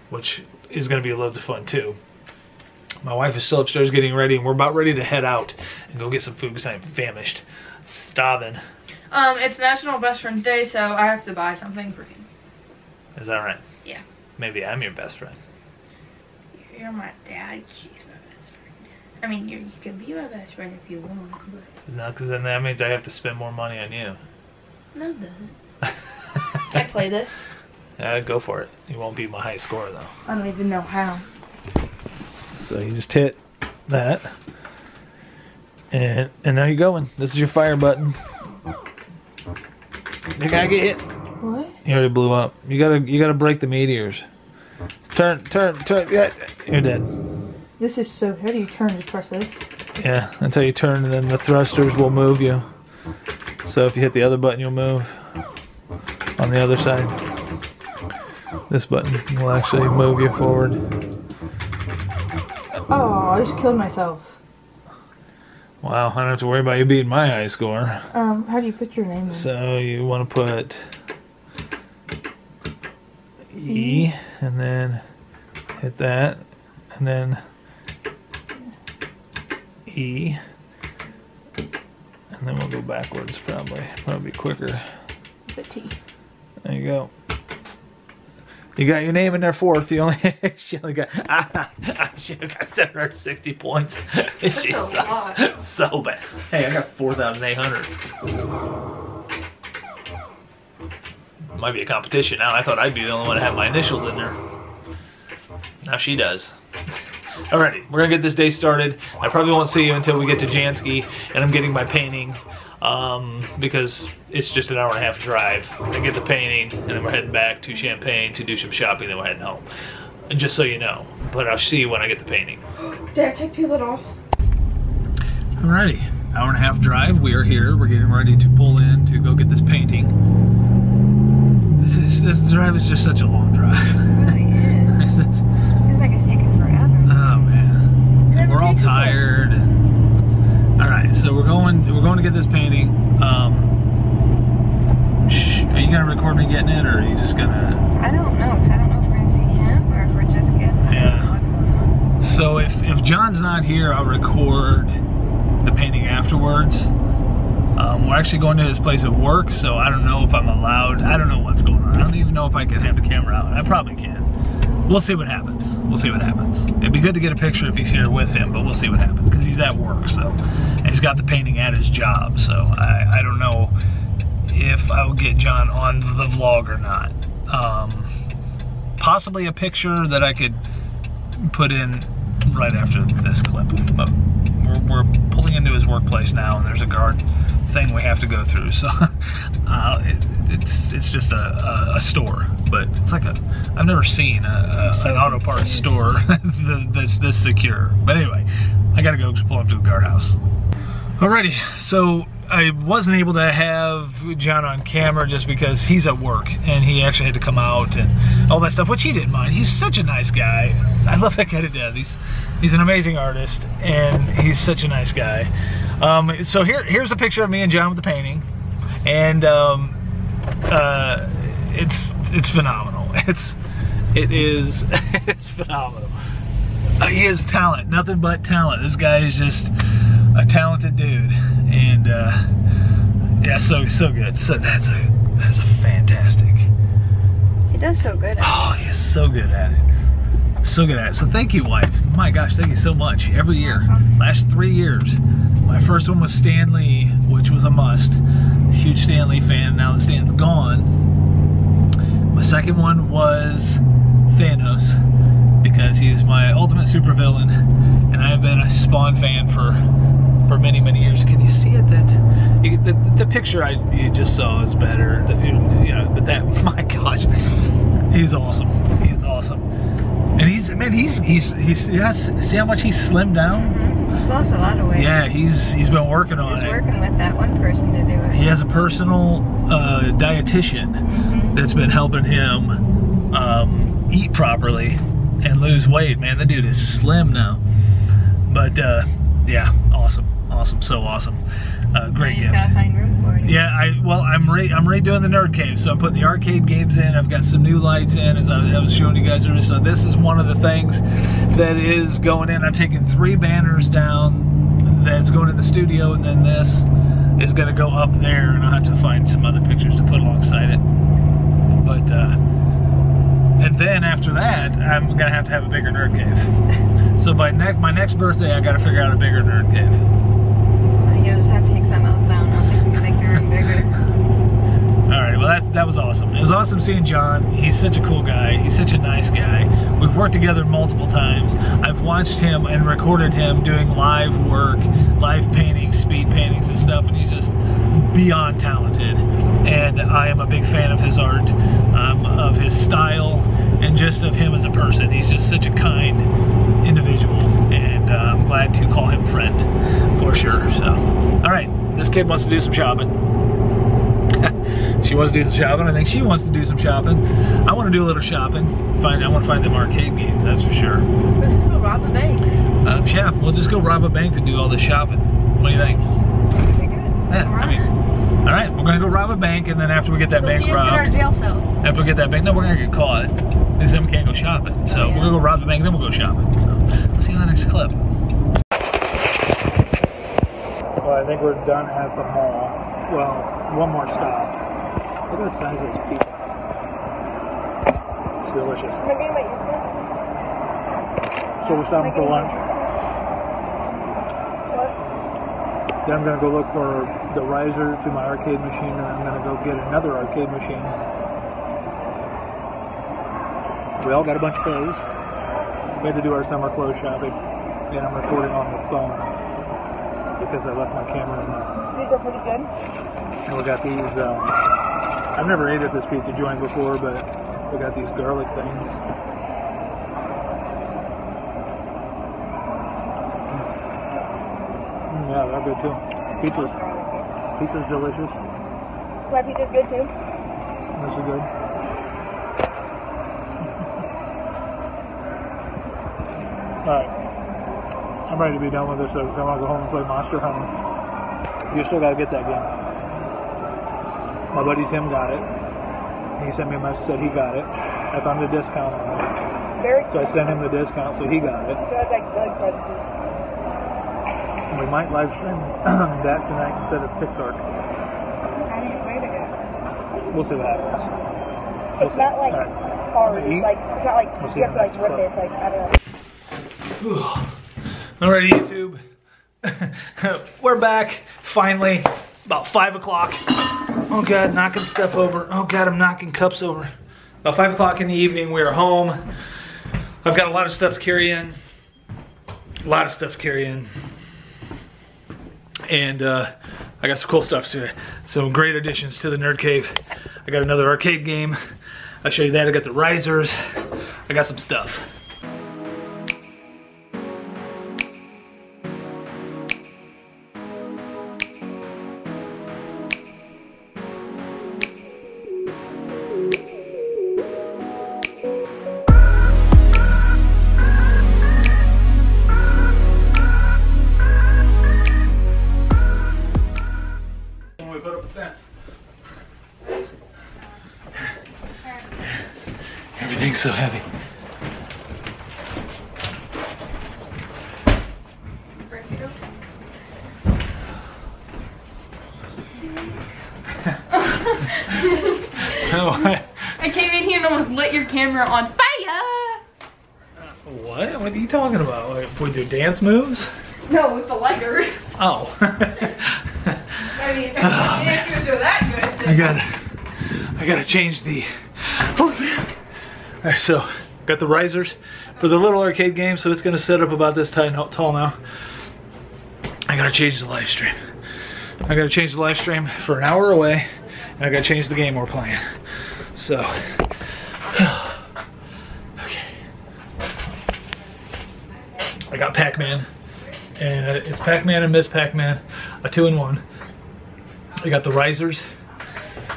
which is gonna be loads of fun too. My wife is still upstairs getting ready, and we're about ready to head out and go get some food because I'm famished. Starving. It's National Best Friends Day, so I have to buy something for him. Is that right? Yeah. Maybe I'm your best friend. You're my dad. She's my best friend. I mean, you can be my best friend if you want. But... No, because then that means I have to spend more money on you. No, it doesn't. Can I play this? Go for it. You won't beat my high score, though. I don't even know how. So you just hit that. And now you're going. This is your fire button. You gotta get hit. What? You already blew up. You gotta break the meteors. Turn. Yeah, you're dead. This is so... How do you turn? Just press this? Yeah, that's how you turn, and then the thrusters will move you. So if you hit the other button, you'll move on the other side. This button will actually move you forward. Oh, I just killed myself. Wow, I don't have to worry about you beating my high score. How do you put your name in? So you want to put E, and then hit that, and then E, and then we'll go backwards probably. Probably quicker. The T. There you go. You got your name in there fourth. She only got 760 points. She sucks so bad. Hey, I got 4,800. Might be a competition now. I thought I'd be the only one to have my initials in there. Now she does. Alrighty, we're gonna get this day started. I probably won't see you until we get to Jansky, and I'm getting my painting because it's just an hour and a half drive. I get the painting, and then we're heading back to Champaign to do some shopping, then we're heading home. And just so you know, but I'll see you when I get the painting. Dad, can I peel it off? Alrighty, hour and a half drive. We are here. We're getting ready to pull in to go get this painting. This drive is just such a long drive. It really is. It seems like it's taking forever. Oh man, we're all tired. All right, so we're going to get this painting. Are you gonna record me getting in, or are you just gonna? I don't know, cause I don't know if we're gonna see him or if we're just getting. Yeah. What's going on. So if John's not here, I'll record the painting afterwards. We're actually going to his place at work, so I don't know if I'm allowed. I don't know what's going on. I don't even know if I can have the camera out. I probably can. We'll see what happens. We'll see what happens. It'd be good to get a picture if he's here with him, but we'll see what happens because he's at work, so. And he's got the painting at his job, so I don't know if I'll get John on the vlog or not. Possibly a picture that I could put in right after this clip. But we're pulling into his workplace now, and there's a guard thing we have to go through, so it's just a store, but it's like I've never seen an auto parts store that's this secure. But anyway, I gotta go pull up to the guardhouse. Alrighty, so I wasn't able to have John on camera just because he's at work and he actually had to come out and all that stuff, which he didn't mind. He's such a nice guy. I love that guy to death. He's an amazing artist and he's such a nice guy. So here's a picture of me and John with the painting, and it's phenomenal. It's phenomenal. He has talent, nothing but talent. This guy is just a talented dude, and yeah, so good. So that's a fantastic. He does so good at it. Oh, he's so good at it. So good at it. So thank you, wife. My gosh, thank you so much. Every year, last 3 years. My first one was Stan Lee, which was a must. Huge Stan Lee fan. Now that Stan's gone, my second one was Thanos, because he's my ultimate supervillain, and I've been a Spawn fan for many years. Can you see it? The picture you just saw is better. But that, my gosh, he's awesome. He's awesome, and he's yes. See how much he's slimmed down. He's lost a lot of weight. Yeah, he's been working on it. He's working with that one person to do it. He has a personal dietitian that's been helping him eat properly and lose weight. Man, the dude is slim now. But yeah, awesome, so awesome. Great gift. You gotta find room for it. Yeah, I'm redoing the Nerd Cave, so I'm putting the arcade games in. I've got some new lights in, as I was showing you guys earlier. So this is one of the things that is going in. I'm taking 3 banners down. That's going in the studio, and then this is gonna go up there, and I'll have to find some other pictures to put alongside it. But and then after that, I'm gonna have to have a bigger Nerd Cave. So by my next birthday, I gotta figure out a bigger Nerd Cave. You'll just have to take something else down. I think we can make the room bigger. Alright, well that was awesome. It was awesome seeing John. He's such a cool guy. He's such a nice guy. We've worked together multiple times. I've watched him and recorded him doing live work, live paintings, speed paintings and stuff, and he's just beyond talented. And I am a big fan of his art, of his style, and just of him as a person. He's just such a kind individual, and I'm glad to call him friend for sure. So, all right, this kid wants to do some shopping. She wants to do some shopping. I think she wants to do some shopping. I want to do a little shopping. I want to find them arcade games, that's for sure. Let's just go rob a bank. Yeah, we'll just go rob a bank to do all the shopping. What do you think? That'd be good. Yeah, all right. I mean, All right, we're gonna go rob a bank, and then after we get that bank robbed, after we get that bank, no, we're gonna get caught, because then we can't go shopping. So we're gonna go rob the bank, then we'll go shopping. So let's see you in the next clip. Well, I think we're done at the mall. Well, one more stop. Look at the size of this pizza. It's delicious. So we're stopping for lunch. Then I'm gonna go look for the riser to my arcade machine, and I'm gonna go get another arcade machine. We all got a bunch of clothes. We had to do our summer clothes shopping, and I'm recording on the phone because I left my camera in there. These are pretty good. And we got these, I've never ate at this pizza joint before, but we got these garlic things. Yeah, they're good too. Pizza's delicious. My pizza's good too. This is good. Alright. I'm ready to be done with this, so I'm gonna go home and play Monster Hunter. You still gotta get that game. My buddy Tim got it. He sent me a message, said he got it. I found a discount on it. Very cool. So I sent him the discount, so he got it. So it's like blood presents. We might live stream that tonight instead of PixARK. I didn't wait a minute. We'll see what happens. It's not like hard. Like, it's not like you have to like rip it. Like, I don't know. Alright, YouTube. We're back finally. About 5 o'clock. Oh God, knocking stuff over. Oh God, I'm knocking cups over. About 5 o'clock in the evening, we are home. I've got a lot of stuff to carry in. And I got some cool stuff today. Some great additions to the Nerd Cave. I got another arcade game. I'll show you that. I got the risers. I got some stuff. So heavy. I came in here and almost lit your camera on fire. What? What are you talking about? Like, we do dance moves? No, with the lighter. Oh. I mean, if you dance moves are that good. I gotta change the. Alright, so got the risers for the little arcade game, so it's gonna set up about this tall now. I gotta change the live stream. I gotta change the live stream for an hour away, and I gotta change the game we're playing. So, okay. I got Pac-Man, and it's Pac-Man and Ms. Pac-Man, a 2-in-1. I got the risers,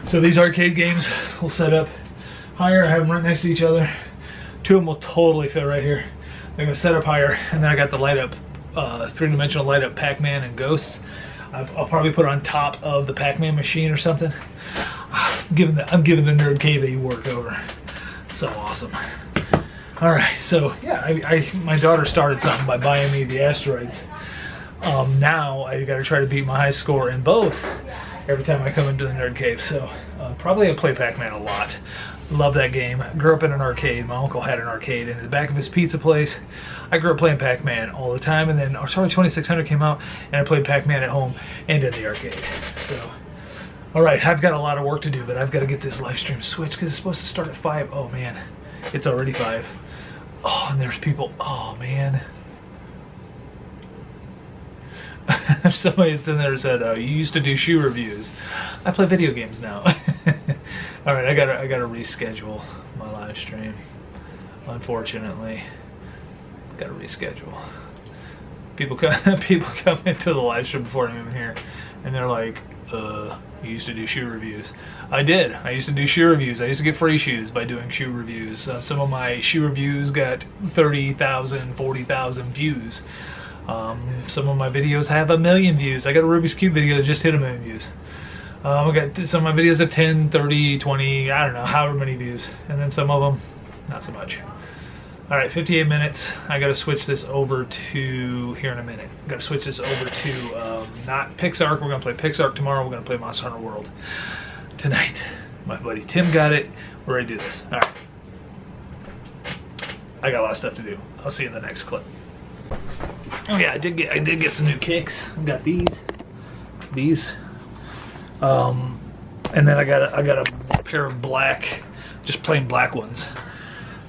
so these arcade games will set up higher. I have them right next to each other. Two of them will totally fit right here. They're gonna set up higher, and then I got the light up, three-dimensional light up Pac-Man and ghosts. I'll probably put on top of the Pac-Man machine or something. I'm giving the Nerd Cave a workover. So awesome. All right, so yeah, my daughter started something by buying me the Asteroids. Now I gotta try to beat my high score in both every time I come into the Nerd Cave. So probably I play Pac-Man a lot. Love that game. Grew up in an arcade. My uncle had an arcade in the back of his pizza place. I grew up playing Pac-Man all the time, and then Atari 2600 came out, and I played Pac-Man at home and in the arcade. So, all right, I've got a lot of work to do, but I've got to get this live stream switched because it's supposed to start at 5. Oh man, it's already 5. Oh, and there's people. Oh man. Somebody that's in there said, "You used to do shoe reviews. I play video games now." All right, I gotta reschedule my live stream. Unfortunately, gotta reschedule. People come into the live stream before I'm even here, and they're like, "You used to do shoe reviews." I did. I used to do shoe reviews. I used to get free shoes by doing shoe reviews. Some of my shoe reviews got 30,000, 40,000 views. Some of my videos have 1 million views. I got a Rubik's Cube video that just hit 1 million views. I got some of my videos at 10, 30, 20, I don't know, however many views. And then some of them, not so much. All right, 58 minutes. I got to switch this over to, here in a minute, got to switch this over to not PixARK. We're going to play PixARK tomorrow. We're going to play Monster Hunter World tonight. My buddy Tim got it. We're ready to do this. All right. I got a lot of stuff to do. I'll see you in the next clip. Oh yeah, I did get some new kicks. I've got these. And then I got a pair of black, just plain black ones.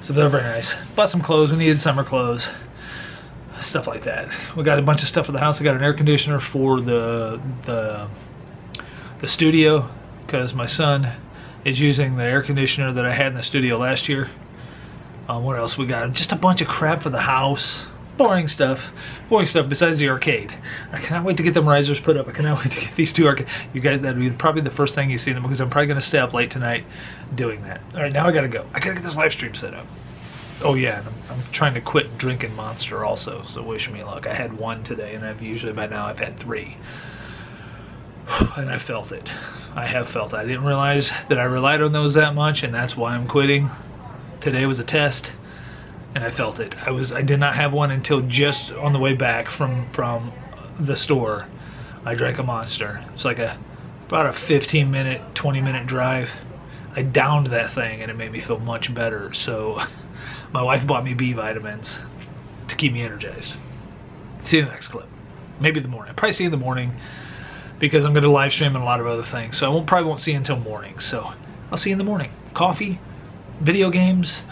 So they're very nice. Bought some clothes. We needed summer clothes, stuff like that. We got a bunch of stuff for the house. I got an air conditioner for the studio because my son is using the air conditioner that I had in the studio last year. What else we got? Just a bunch of crap for the house. Boring stuff. Boring stuff besides the arcade. I cannot wait to get them risers put up. I cannot wait to get these two arcade. You guys, that'll be probably the first thing you see them because I'm probably going to stay up late tonight doing that. All right, now I got to go. I got to get this live stream set up. Oh, yeah, and I'm trying to quit drinking Monster also, so wish me luck. I had one today, and I've usually by now I've had three. And I felt it. I have felt it. I didn't realize that I relied on those that much, and that's why I'm quitting. Today was a test. And I felt it. I did not have one until just on the way back from the store. I drank a Monster. It's like about a 15-minute, 20-minute drive. I downed that thing and it made me feel much better. So my wife bought me B vitamins to keep me energized. See you in the next clip. Maybe the morning. I'll probably see you in the morning because I'm going to live stream and a lot of other things. So I probably won't see you until morning. So I'll see you in the morning. Coffee, video games,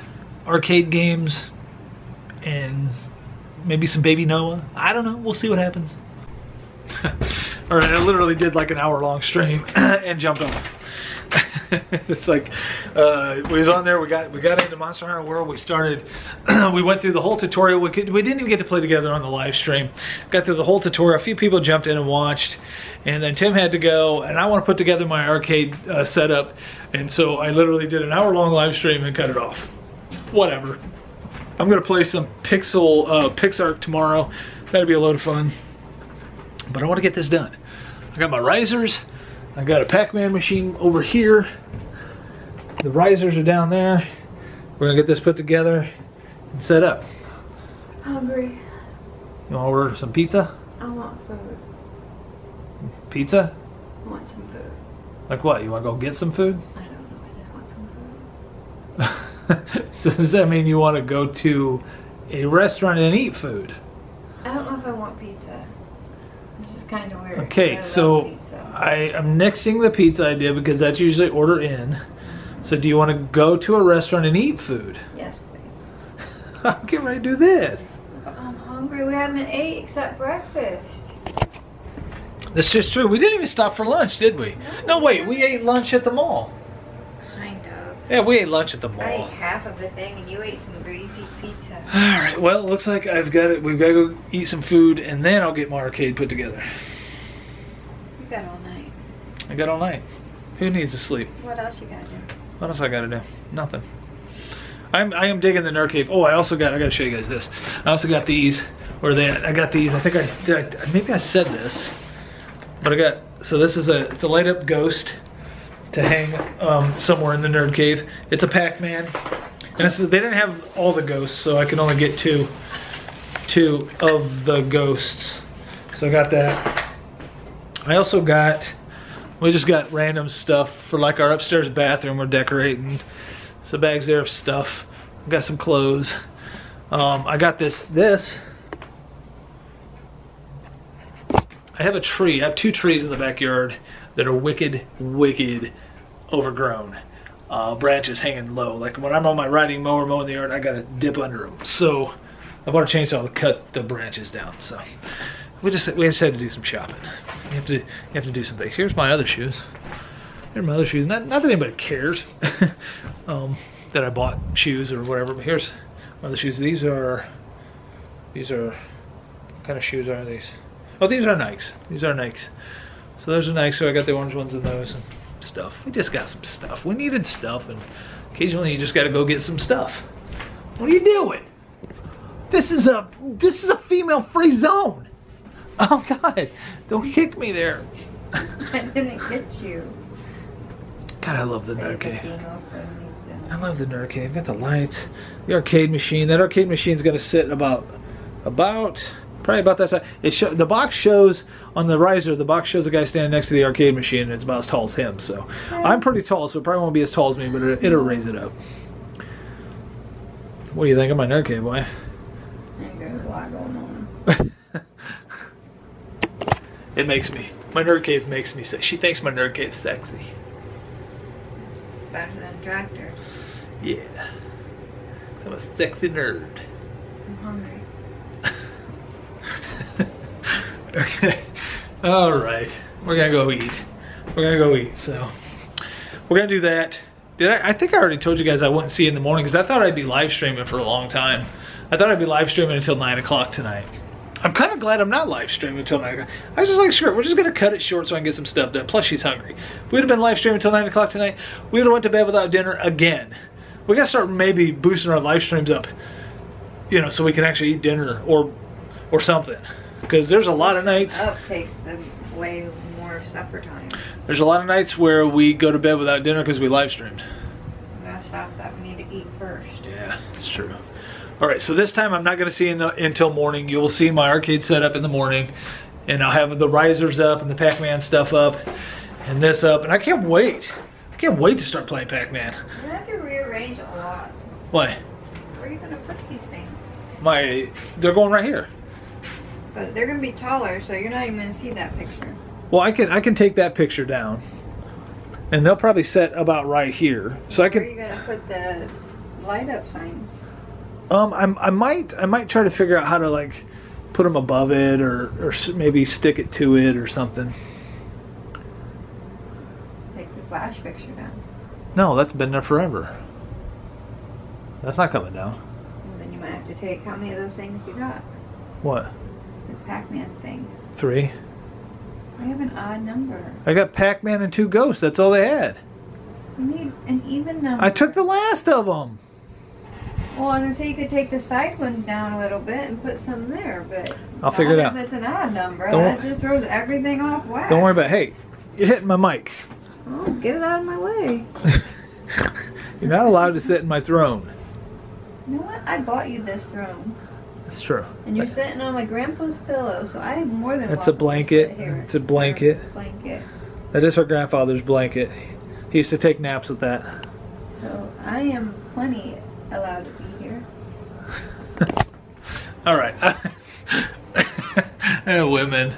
arcade games, and maybe some Baby Noah. I don't know. We'll see what happens. All right, I literally did like an hour-long stream and jumped off. It's like we was on there. We got into Monster Hunter World. We started. We went through the whole tutorial. We didn't even get to play together on the live stream. Got through the whole tutorial. A few people jumped in and watched, and then Tim had to go. And I want to put together my arcade setup, and so I literally did an hour-long live stream and cut it off. Whatever. I'm gonna play some PixARK tomorrow. That'll be a load of fun. But I want to get this done. I got my risers. I got a Pac-Man machine over here. The risers are down there. We're gonna get this put together and set up. I'm hungry. You wanna order some pizza? I want food. Pizza? I want some food. Like what? You wanna go get some food? I don't know. I just want some food. So does that mean you want to go to a restaurant and eat food? I don't know if I want pizza. It's just kind of weird. Okay, so I'm nixing the pizza idea because that's usually order in. So do you want to go to a restaurant and eat food? Yes, please. How can I do this? I'm hungry. We haven't ate except breakfast. That's just true. We didn't even stop for lunch, did we? No, wait. We ate lunch at the mall. Yeah, we ate lunch at the mall. I ate half of the thing and you ate some greasy pizza. Alright, well, it looks like I've got it. We've got to go eat some food and then I'll get my arcade put together. You got all night. I got all night. Who needs to sleep? What else you gotta do? What else I gotta do? Nothing. I am digging the nerd cave. Oh, I gotta show you guys this. I also got these. Where are they at? I got these. I think maybe I said this. But so this is it's a light up ghost to hang somewhere in the nerd cave. It's a Pac-Man, and they didn't have all the ghosts, so I can only get two of the ghosts. So I got that. I also got, we just got random stuff for like our upstairs bathroom we're decorating. So bags there of stuff. I got some clothes. I got this. I have a tree. I have two trees in the backyard that are wicked, wicked overgrown. Branches hanging low. Like when I'm on my riding mower mowing the yard, I gotta dip under them. So I bought a chainsaw to cut the branches down. So we just had to do some shopping. You have to do some things. Here's my other shoes. Here's my other shoes. Not that anybody cares that I bought shoes or whatever. But here's my other shoes. These are what kind of shoes are these? Oh, these are Nikes. These are Nikes. So those are nice, so I got the orange ones and those and stuff. We just got some stuff. We needed stuff, and occasionally you just gotta go get some stuff. What are you doing? This is a female-free zone. Oh God, don't kick me there. I didn't get you. God, I love the Nerd Cave. I love the Nerd Cave. Got the lights, the arcade machine. That arcade machine's gonna sit probably about that size. The box shows on the riser. The box shows a guy standing next to the arcade machine, and it's about as tall as him. So I'm pretty tall, so it probably won't be as tall as me, but it'll raise it up. What do you think of my Nerd Cave, wife? I think there's a lot going on. It makes me. My Nerd Cave makes me sick. She thinks my Nerd Cave's sexy. Better than a tractor. Yeah. I'm a sexy nerd. I'm hungry. Okay. Alright. We're gonna go eat. We're gonna go eat, so. We're gonna do that. Did I think I already told you guys I wouldn't see you in the morning because I thought I'd be live streaming for a long time. I thought I'd be live streaming until 9 o'clock tonight. I'm kind of glad I'm not live streaming until 9 o'clock. I was just like, sure, we're just going to cut it short so I can get some stuff done. Plus, she's hungry. If we'd have been live streaming until 9 o'clock tonight, we would have went to bed without dinner again. We got to start maybe boosting our live streams up, you know, so we can actually eat dinner or something. Because there's a lot of nights. Oh, it takes away more supper time. There's a lot of nights where we go to bed without dinner because we live streamed. We got to stop that. We need to eat first. Yeah, it's true. Alright, so this time I'm not going to see you until morning. You will see my arcade set up in the morning. And I'll have the risers up and the Pac-Man stuff up. And this up. And I can't wait. I can't wait to start playing Pac-Man. You're going to have to rearrange a lot. Why? Where are you going to put these things? They're going right here. But they're going to be taller, so you're not even going to see that picture. Well, I can take that picture down. And they'll probably set about right here. So where are you going to put the light up signs? I might try to figure out how to like put them above it or maybe stick it to it or something. Take the flash picture down. No, that's been there forever. That's not coming down. Well, then you might have to take how many of those things you got. What? The Pac-Man things. 3. I have an odd number. I got Pac-Man and 2 ghosts. That's all they had. You need an even number. I took the last of them. Well, I was gonna say you could take the side ones down a little bit and put some there, but I'll figure it out. That's an odd number. That just throws everything off whack. Don't worry about it. Hey, you're hitting my mic. Oh, get it out of my way. You're not allowed to sit in my throne. You know what? I bought you this throne. That's true. And you're sitting on my grandpa's pillow, so I have more than. That's a blanket. It's a blanket. Blanket. That is her grandfather's blanket. He used to take naps with that. So I am plenty allowed to be here. All right. Women.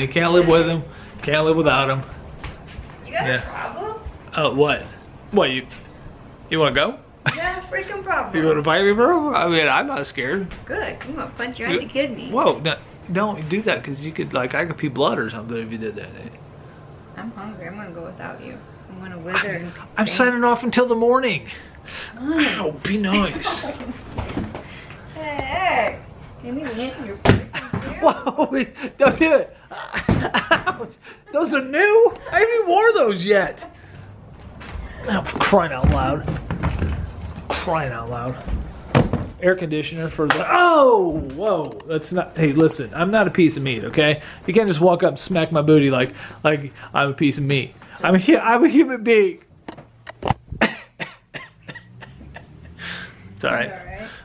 You can't live with them. Can't live without them. You got a problem? Oh, what? What you want to go? You got a freaking problem. You want to fight me, bro? I mean, I'm not scared. Good. I'm gonna punch you right in the kidney. Whoa! No, don't do that, because you could I could pee blood or something if you did that. I'm hungry. I'm gonna go without you. I'm gonna wither. I'm signing off until the morning. Ow, be nice. Hey, give me the hint in your freaking Whoa, don't do it. Those are new? I haven't even worn those yet. Oh, for crying out loud. Crying out loud. Air conditioner for the... Oh, whoa. That's not... Hey, listen, I'm not a piece of meat, okay? You can't just walk up and smack my booty like I'm a piece of meat. I'm a human being. It's alright.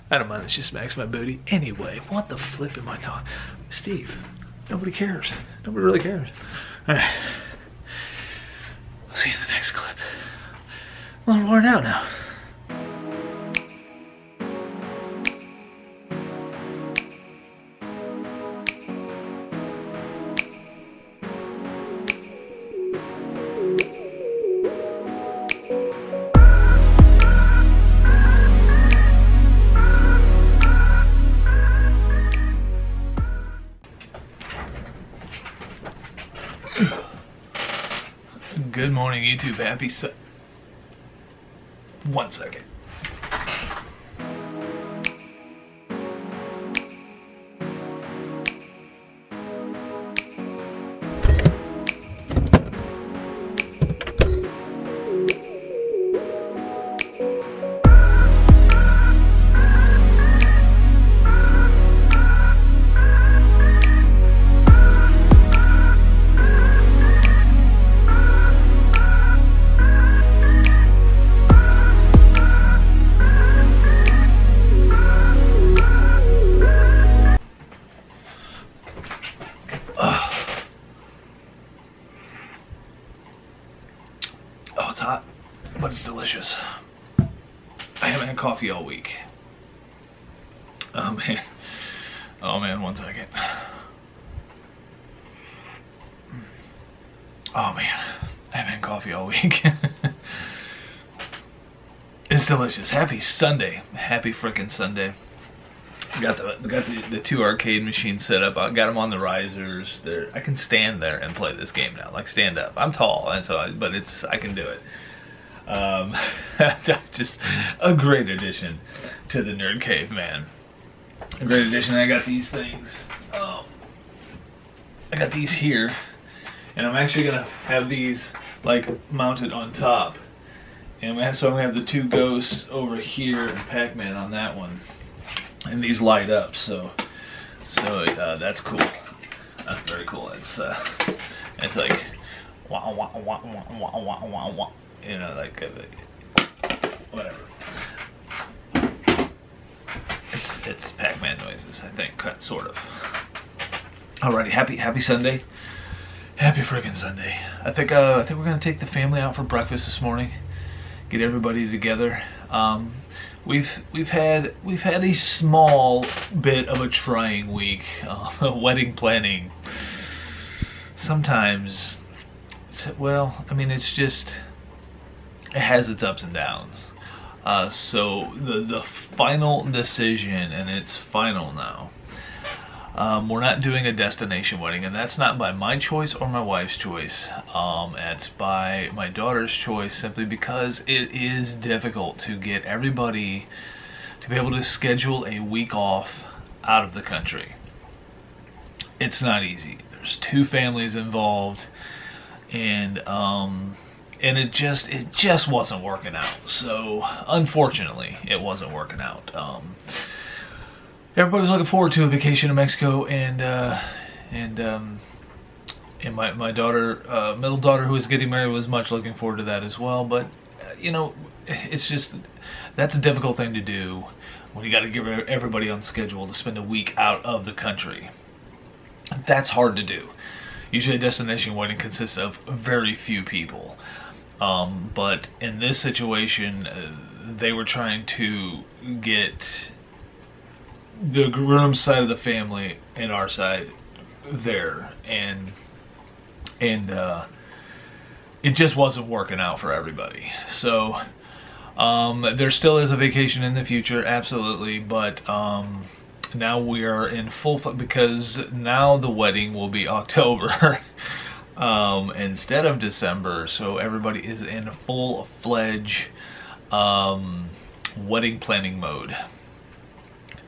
I don't mind that she smacks my booty. Anyway, what the flip am I talking? Steve, nobody cares. Nobody really cares. Alright. I'll see you in the next clip. I'm a little worn out now. Good morning, YouTube. Happy Sunday. 1 second. Oh man. Oh man, 1 second. Oh man, I've had coffee all week. It's delicious. Happy Sunday. Happy frickin' Sunday. Got the two arcade machines set up. I got them on the risers. There, I can stand there and play this game now. Like stand up. I'm tall, and so but it's I can do it. Just a great addition to the Nerd Cave, man. A great addition. I got these things. I got these here. And I'm actually gonna have these like mounted on top, and so I'm gonna have the two ghosts over here and Pac-Man on that one, and these light up. So that's cool. That's very cool. It's like wah wah wah wah wah wah wah wah. You know, like whatever. It's Pac-Man noises, I think, sort of. Alrighty, happy Sunday. Happy freaking Sunday. I think we're gonna take the family out for breakfast this morning. Get everybody together. We've had a small bit of a trying week. Wedding planning. Sometimes, well, I mean, it's just it has its ups and downs. So the final decision, and it's final now. We're not doing a destination wedding, and that's not by my choice or my wife's choice. It's by my daughter's choice, simply because it is difficult to get everybody to be able to schedule a week off out of the country. It's not easy. There's two families involved, and it just wasn't working out. So unfortunately, it wasn't working out. Everybody was looking forward to a vacation to Mexico, and my daughter, middle daughter, who was getting married, was much looking forward to that as well. But you know, it's just that's a difficult thing to do when you got to give everybody on schedule to spend a week out of the country. That's hard to do. Usually, a destination wedding consists of very few people, but in this situation, they were trying to get the groom's side of the family and our side there, and it just wasn't working out for everybody. So there still is a vacation in the future, absolutely, but now we are in full because now the wedding will be October instead of December, so everybody is in full-fledged wedding planning mode.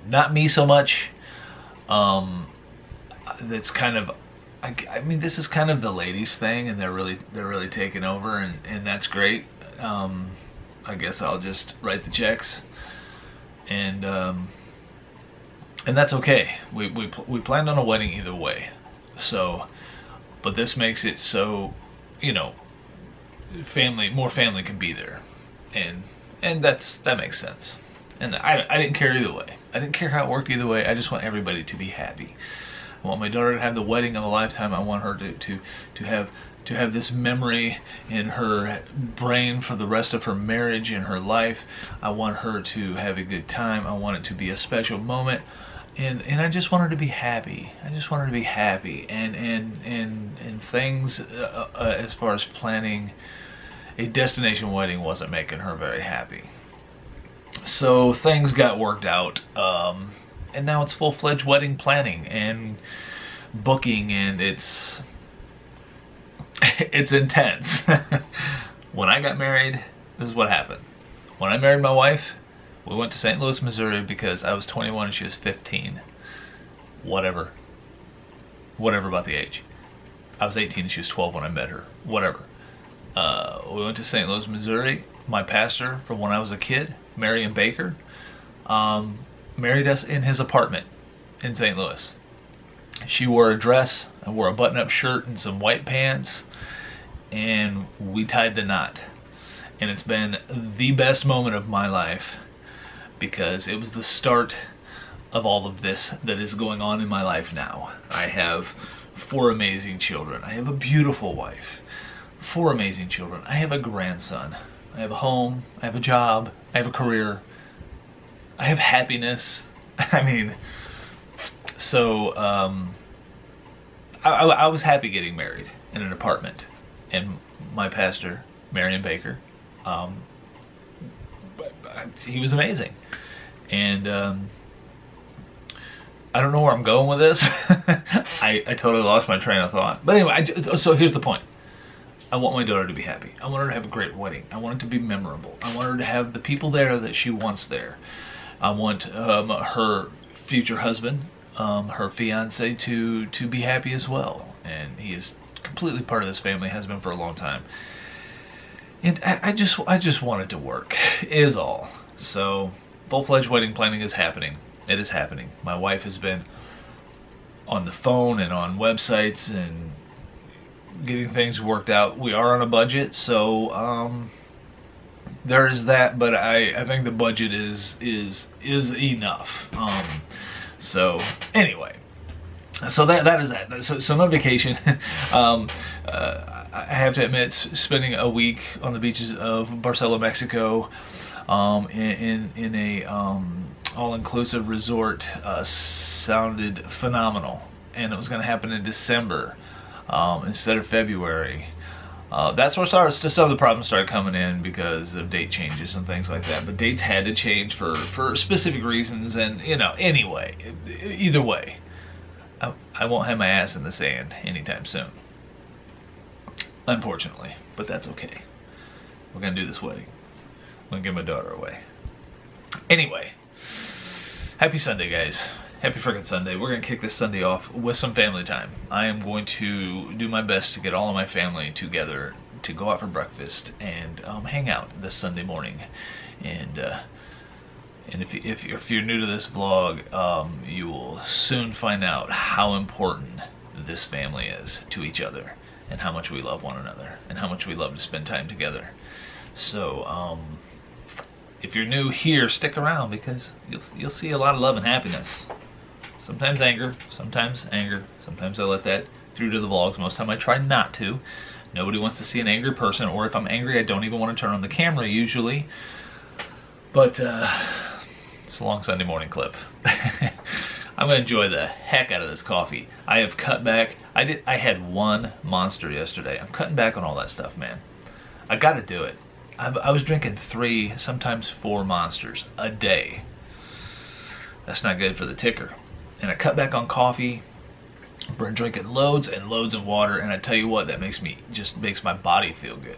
Not me so much. That's kind of, I mean, this is kind of the ladies' thing, and they're really taking over, and that's great. I guess I'll just write the checks, and that's okay. We planned on a wedding either way, so, but this makes it so, you know, more family can be there, and that makes sense. And I didn't care either way. I didn't care how it worked either way. I just want everybody to be happy. I want my daughter to have the wedding of a lifetime. I want her to have this memory in her brain for the rest of her marriage and her life. I want her to have a good time. I want it to be a special moment. And I just want her to be happy. I just want her to be happy. And things as far as planning a destination wedding wasn't making her very happy. So things got worked out, and now it's full-fledged wedding planning and booking, and it's intense. When I got married, this is what happened. When I married my wife, we went to St. Louis, Missouri, because I was 21 and she was 15. Whatever about the age. I was 18 and she was 12 when I met her. Whatever. We went to St. Louis, Missouri. My pastor from when I was a kid, Marion Baker, married us in his apartment in St. Louis. She wore a dress, I wore a button-up shirt and some white pants, and we tied the knot. And it's been the best moment of my life, because it was the start of all of this that is going on in my life now. I have 4 amazing children. I have a beautiful wife. 4 amazing children. I have a grandson. I have a home. I have a job. I have a career. I have happiness. I mean, so I was happy getting married in an apartment, and my pastor, Marion Baker, he was amazing. And I don't know where I'm going with this. I totally lost my train of thought. But anyway, so here's the point. I want my daughter to be happy. I want her to have a great wedding. I want it to be memorable. I want her to have the people there that she wants there. I want her future husband, her fiance, to be happy as well. And he is completely part of this family, has been for a long time. And I just want it to work, is all. So full-fledged wedding planning is happening. It is happening. My wife has been on the phone and on websites and getting things worked out. We are on a budget, so there is that, but I think the budget is enough. So anyway, so that is that. So no vacation. I have to admit, spending a week on the beaches of Barcelona, Mexico, in a all-inclusive resort sounded phenomenal, and it was going to happen in December. Instead of February. That's where some of the problems started coming in because of date changes and things like that. But dates had to change for specific reasons, and you know, anyway, either way, I won't have my ass in the sand anytime soon, unfortunately, but that's okay. We're gonna do this wedding. I'm gonna give my daughter away. Anyway, happy Sunday, guys. Happy frickin' Sunday. We're going to kick this Sunday off with some family time. I am going to do my best to get all of my family together to go out for breakfast and hang out this Sunday morning. And if you're new to this vlog, you will soon find out how important this family is to each other, and how much we love one another, and how much we love to spend time together. So, if you're new here, stick around, because you'll see a lot of love and happiness. Sometimes anger, sometimes anger. Sometimes I let that through to the vlogs. Most of the time I try not to. Nobody wants to see an angry person, or if I'm angry, I don't even want to turn on the camera usually. But it's a long Sunday morning clip. I'm gonna enjoy the heck out of this coffee. I have cut back. I had one Monster yesterday. I'm cutting back on all that stuff, man. I gotta do it. I was drinking 3, sometimes 4 Monsters a day. That's not good for the ticker. And I cut back on coffee. We're drinking loads and loads of water, and I tell you what, that just makes my body feel good.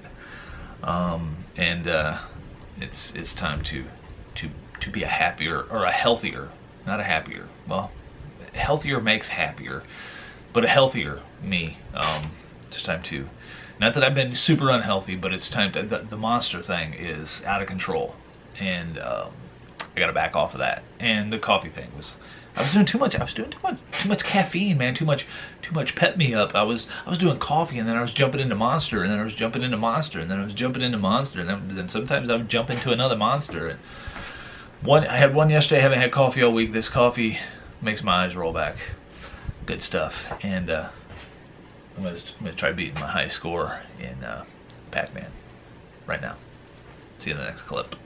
It's time to be a happier, or a healthier, not a happier. Well, healthier makes happier, but a healthier me. It's time to, not that I've been super unhealthy, but it's time to. The Monster thing is out of control, and I gotta back off of that. And the coffee thing was. I was doing too much. I was doing too much caffeine, man. Too much pep me up. I was doing coffee, and then I was jumping into Monster, and then I was jumping into Monster, and then I was jumping into Monster, and then sometimes I would jump into another Monster. And I had one yesterday. I haven't had coffee all week. This coffee makes my eyes roll back. Good stuff. And I'm gonna try beating my high score in Pac-Man right now. See you in the next clip.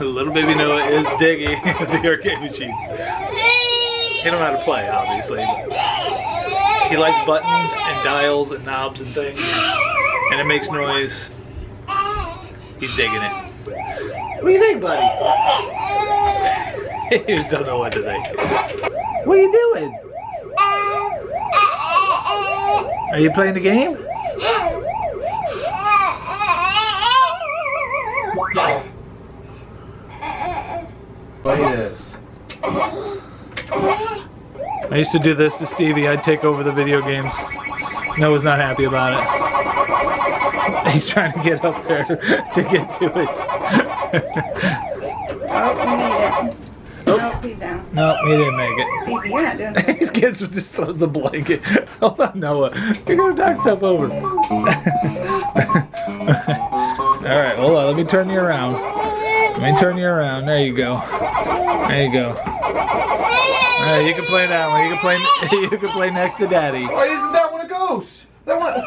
Little baby Noah is digging the arcade machines. He don't know how to play, obviously. But He likes buttons and dials and knobs and things. And it makes noise. He's digging it. What do you think, buddy? He just doesn't know what to think. What are you doing? Are you playing the game? Play this. I used to do this to Stevie. I'd take over the video games. Noah's not happy about it. He's trying to get up there to get to it. Oh, we need it. Nope, he down. Nope, he didn't make it. Stevie, you're not doing that. These kids just throws the blanket. Hold on, Noah. You're gonna knock stuff over. Alright, hold on, let me turn you around. Let me turn you around. There you go. There you go. Alright, you can play that one. You can play next to Daddy. Why isn't that one a ghost? That one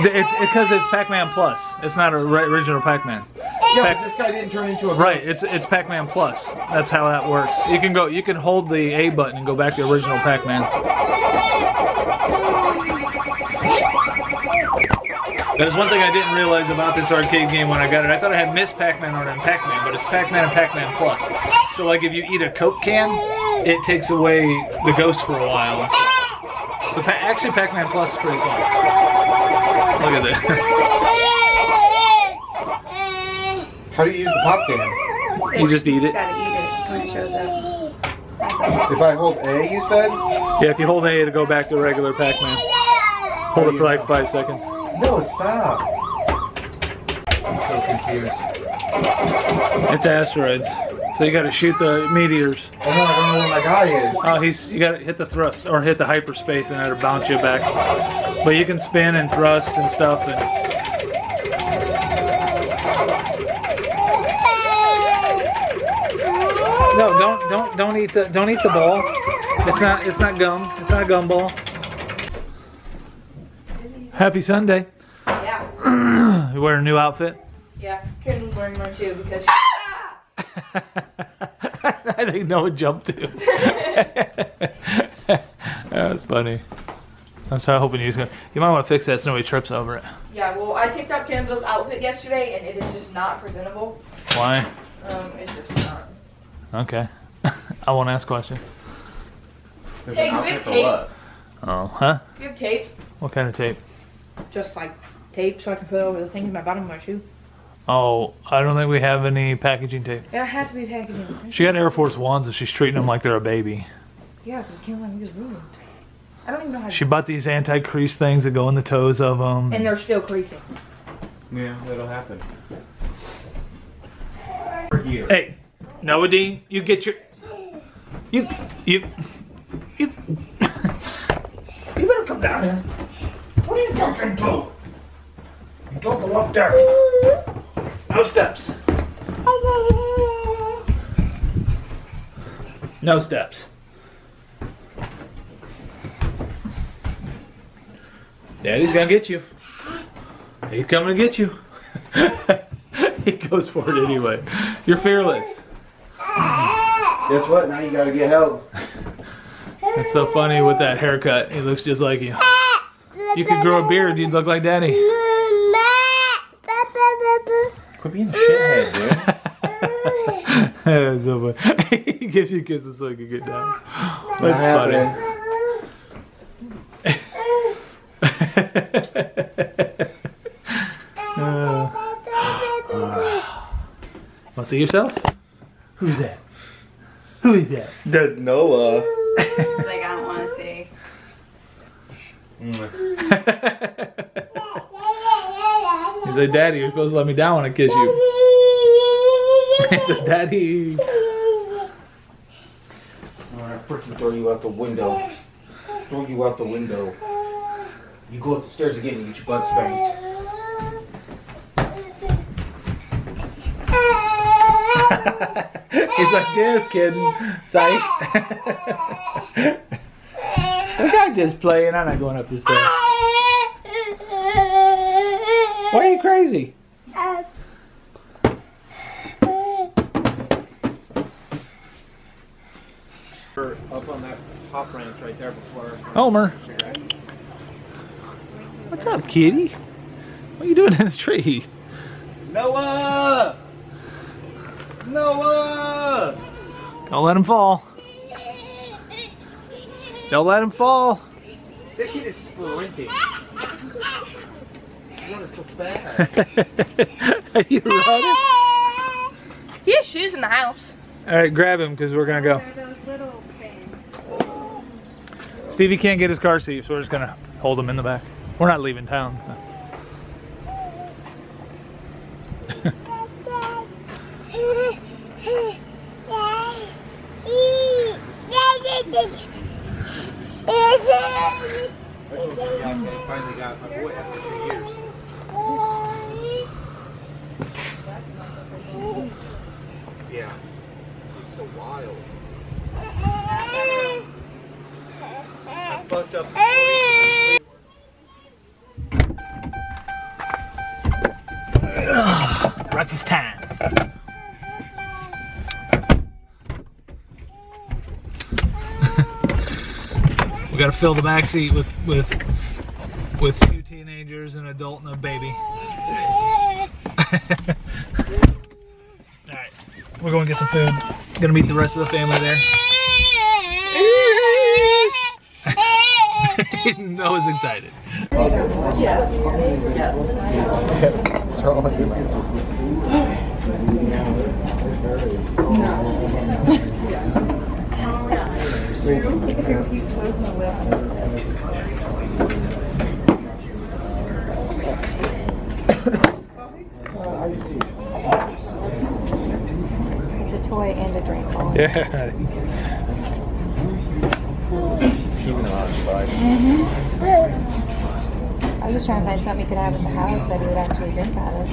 it's because it's Pac-Man Plus. It's not an original Pac-Man. Yeah, but this guy didn't turn into a ghost. Right, it's Pac-Man Plus. That's how that works. You can go, you can hold the A button and go back to the original Pac-Man. There's one thing I didn't realize about this arcade game when I got it. I thought I had Miss Pac-Man on it and Pac-Man, but it's Pac-Man and Pac-Man Plus. So like if you eat a Coke can, it takes away the ghost for a while. So actually Pac-Man Plus is pretty fun. Look at this. How do you use the pop can? You just eat it. You gotta eat it when it shows up. If I hold A, you said? Yeah, if you hold A, it'll go back to regular Pac-Man. Hold it for like 5 seconds. No, stop. I'm so confused. It's Asteroids. So you gotta shoot the meteors. Oh no, I don't know where my guy is. Oh, you gotta hit the thrust, or hit the hyperspace and it'll bounce you back. But you can spin and thrust and stuff. And no, don't eat the ball. It's not gum. It's not a gumball. Happy Sunday. Yeah. You wearing a new outfit? Yeah, Ken's wearing one too because I think Noah jumped too. That's funny. I'm sorry, hoping you gonna, you might want to fix that so nobody trips over it. Yeah, well I picked up Kendall's outfit yesterday and it is just not presentable. Why? It's just not. Okay. I won't ask questions. Hey, do we have tape? Oh, huh? Do you have tape? What kind of tape? Just like tape so I can put it over the thing in my bottom of my shoe. Oh, I don't think we have any packaging tape. It has to be packaging. She got Air Force Ones and she's treating them like they're a baby. Yeah, because Kim and me is ruined. I don't even know how to. She bought these anti-crease things that go in the toes of them. And they're still creasing. Yeah, that'll happen. We're here. Hey. Noah Dean, you get your you better come down here. What are you talking about? You don't go up there. No steps. No steps. Daddy's gonna get you. He's coming to get you. He goes for it anyway. You're fearless. Guess what? Now you gotta get help. It's so funny with that haircut. He looks just like you. You could grow a beard, you'd look like Daddy. Quit being a shithead, dude. That's so funny. He gives you kisses so he can get down. That's funny. Wanna see yourself? Who's that? Who is that? That's Noah. Like, I don't want to see. He's like, Daddy, you're supposed to let me down when I kiss you. He's like, Daddy. I'm gonna freaking throw you out the window. Throw you out the window. You go up the stairs again and get your butt spanked. He's like, just kidding, psych. Look, I'm just playing. I'm not going up this stairs. Why are you crazy? We're up on that top ranch right there before. Homer. What's up, kitty? What are you doing in the tree? Noah! Noah! Don't let him fall. Don't let him fall. This shit is sprinting. Running so fast. Are you running? He has shoes in the house. All right, grab him because we're gonna go. Stevie can't get his car seat, so we're just gonna hold him in the back. We're not leaving town. So. I finally got my boy after 2 years. Yeah. He's so wild. I fucked up. Breakfast time. We gotta fill the back seat with two teenagers, an adult, and a baby. Alright, we're going to get some food. Gonna meet the rest of the family there. Noah's excited. It's a toy and a drink. Yeah. It's keeping it on fire. I was just trying to find something he could have in the house that he would actually drink out of.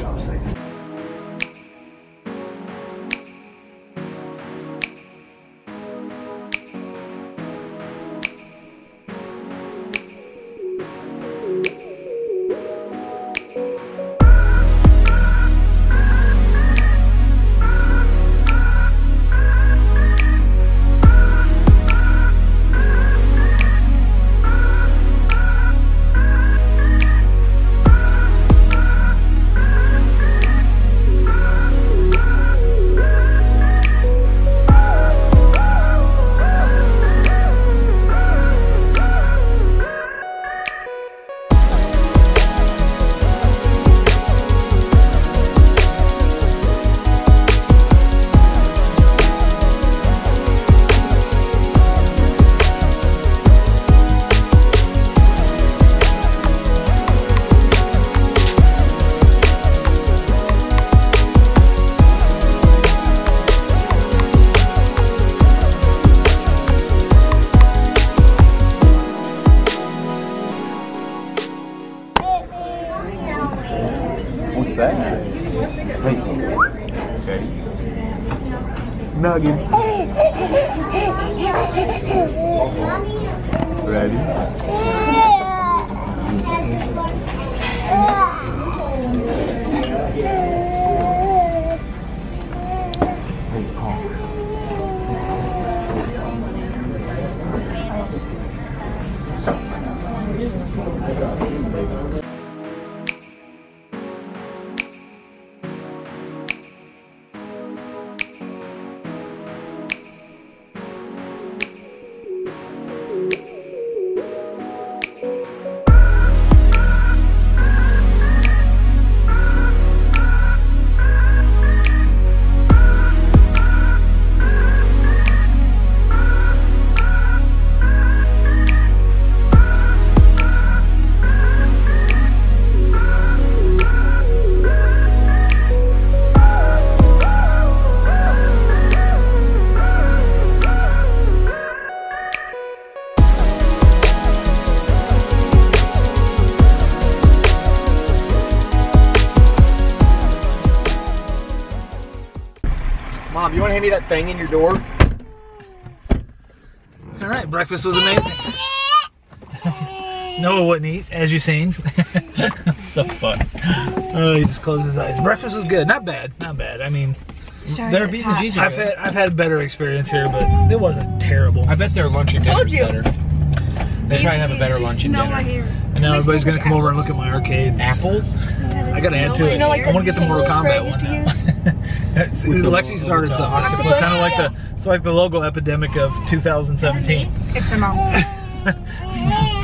Hand me that thing in your door. All right, breakfast was amazing. Noah wouldn't eat, as you've seen. So fun. Oh, he just closed his eyes. Breakfast was good. Not bad. Not bad. I mean, their pizza G's. I've had better experience here, but it wasn't terrible. I bet their lunch and dinner's better. They probably have a better lunch and dinner. And now everybody's gonna come over and look at my arcade. Apples? I gotta add to it. I want to get the Mortal Kombat one now. Lexi started to octopus. It's kind of like the, it's like the logo epidemic of 2017. It's the mom.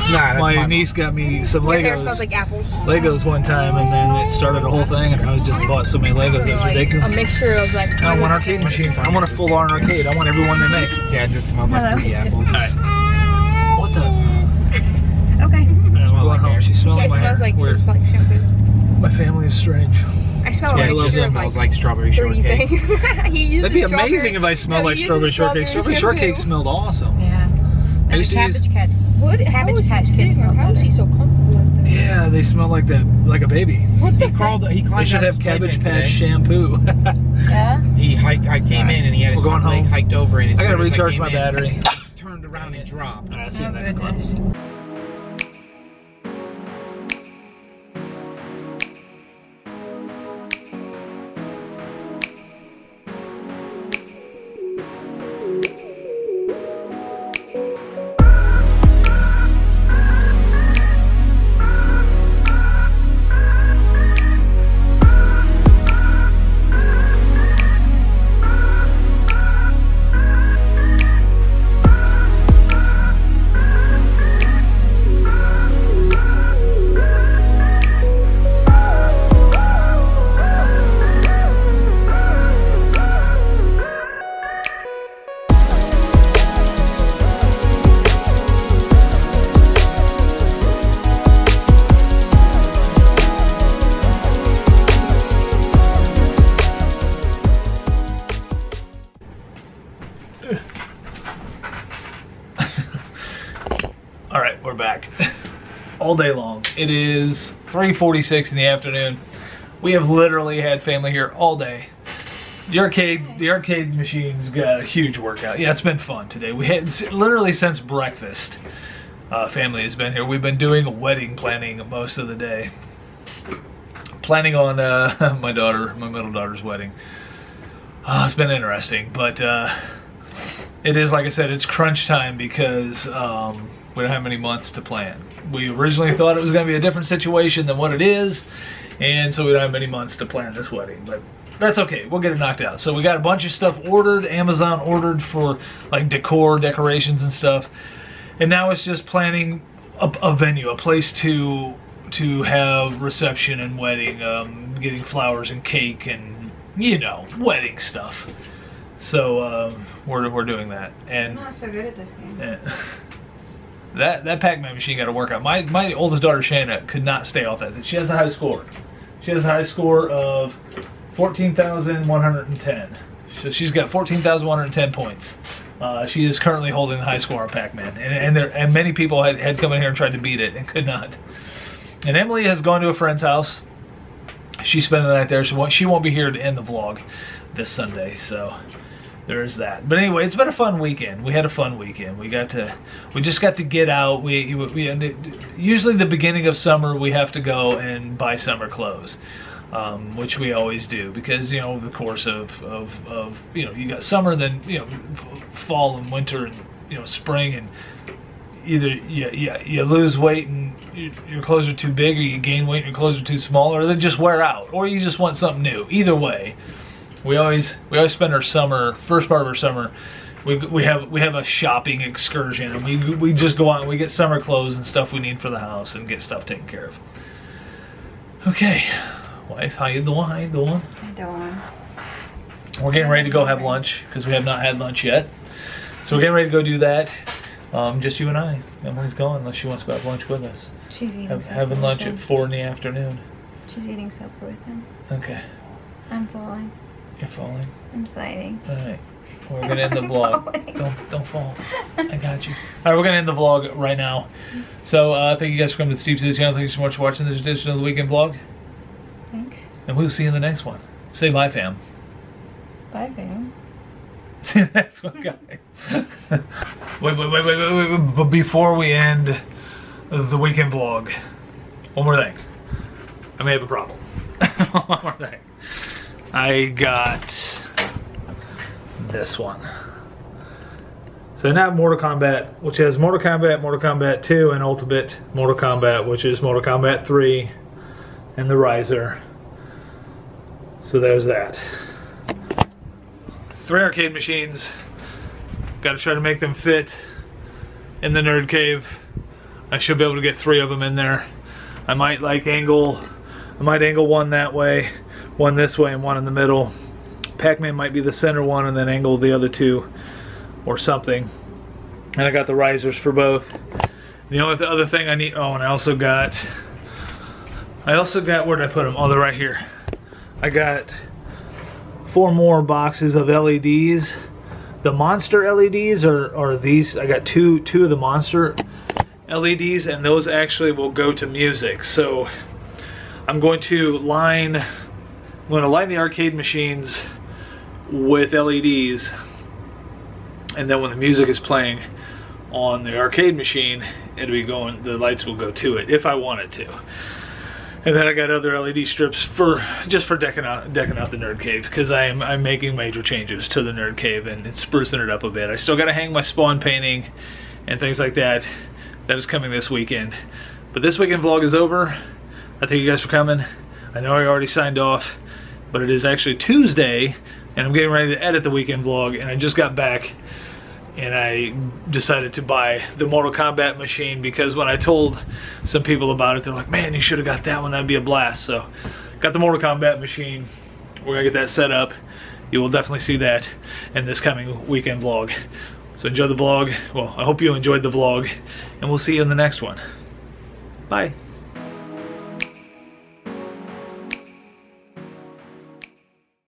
My niece got me some Legos. Like apples. Legos one time, and then it started a whole thing, and I was just bought so many Legos. It was ridiculous. A mixture of like. I want arcade machines. I want a full-on arcade. I want everyone they make. Yeah, just smelled like three apples. All right. What the? Okay. She smells like weird. Like shampoo. My family is strange. I smell like strawberry shortcake. That'd be amazing if I smelled like strawberry shortcake. Strawberry shortcake smelled awesome. Yeah. I used to cabbage cat. What? Cabbage patch kids. How is he so comfortable with that? Yeah, they smell like that, like a baby. What the heck? They should have cabbage patch shampoo. Yeah. He hiked. I came in and he had his leg hiked over and his. I gotta recharge my battery. Turned around and dropped. All right, see you next class. All day long. It is 3:46 in the afternoon. We have literally had family here all day. The arcade machines got a huge workout. Yeah, it's been fun today. We had literally since breakfast. Family has been here. We've been doing wedding planning most of the day. Planning on my middle daughter's wedding. It's been interesting, but it is, like I said, it's crunch time because we don't have many months to plan. We originally thought it was going to be a different situation than what it is, and so we don't have many months to plan this wedding, but that's okay. We'll get it knocked out. So we got a bunch of stuff ordered, Amazon ordered for like decor, decorations and stuff, and now it's just planning a venue, a place to have reception and wedding, getting flowers and cake and, you know, wedding stuff. So we're doing that. And I'm not so good at this game. Yeah. That Pac-Man machine got to work out. My oldest daughter Shanna could not stay off that. She has a high score. She has a high score of 14,110. So she's got 14,110 points. She is currently holding the high score on Pac-Man, and many people had come in here and tried to beat it and could not. And Emily has gone to a friend's house. She's spending the night there. She won't be here to end the vlog this Sunday. So. There's that. But anyway, it's been a fun weekend. We had a fun weekend. We just got to get out. We usually the beginning of summer we have to go and buy summer clothes, which we always do because, you know, over the course of you know, you got summer, then, you know, fall and winter and, you know, spring, and either you lose weight and your clothes are too big, or you gain weight and your clothes are too small, or they just wear out, or you just want something new. Either way. We always spend our summer, first part of our summer, we have a shopping excursion, and we just go out and we get summer clothes and stuff we need for the house and get stuff taken care of. Okay, wife, how you doing? We're getting ready to go have lunch because we have not had lunch yet. So we're getting ready to go do that. Just you and I. Emily's gone unless she wants to go have lunch with us. She's eating having lunch at 4 in the afternoon. She's eating supper with him. Okay. I'm falling. You're falling? I'm sliding. Alright. We're going to end the vlog. Don't fall. I got you. Alright, we're going to end the vlog right now. So, thank you guys for coming to Steve to the channel. Thank you so much for watching this edition of the Weekend Vlog. Thanks. And we'll see you in the next one. Say bye, fam. Bye, fam. See you in the next one, guys. wait. But before we end the Weekend Vlog, one more thing. I may have a problem. One more thing. I got this one. So now Mortal Kombat, which has Mortal Kombat, Mortal Kombat 2, and Ultimate Mortal Kombat, which is Mortal Kombat 3 and the Riser. So there's that. 3 arcade machines. Got to try to make them fit in the nerd cave. I should be able to get 3 of them in there. I might angle one that way, one this way, and one in the middle. Pac-Man might be the center one and then angle the other 2 or something. And I got the risers for both. The only other thing I need, oh, and I also got, where did I put them? Oh, they're right here. I got 4 more boxes of LEDs. The monster LEDs are these. I got two of the monster LEDs, and those actually will go to music. So I'm going to line the arcade machines with LEDs, and then when the music is playing on the arcade machine, it'll be going, the lights will go to it if I want it to. And then I got other LED strips just for decking out the nerd cave, because I'm making major changes to the nerd cave and sprucing it up a bit. I still got to hang my Spawn painting and things like that. That is coming this weekend. But this weekend vlog is over. I thank you guys for coming. I know I already signed off, but it is actually Tuesday, and I'm getting ready to edit the weekend vlog, and I just got back, and I decided to buy the Mortal Kombat machine, because when I told some people about it, they're like, man, you should have got that one, that'd be a blast. So, got the Mortal Kombat machine, we're gonna get that set up. You will definitely see that in this coming weekend vlog. So enjoy the vlog, well, I hope you enjoyed the vlog, and we'll see you in the next one. Bye.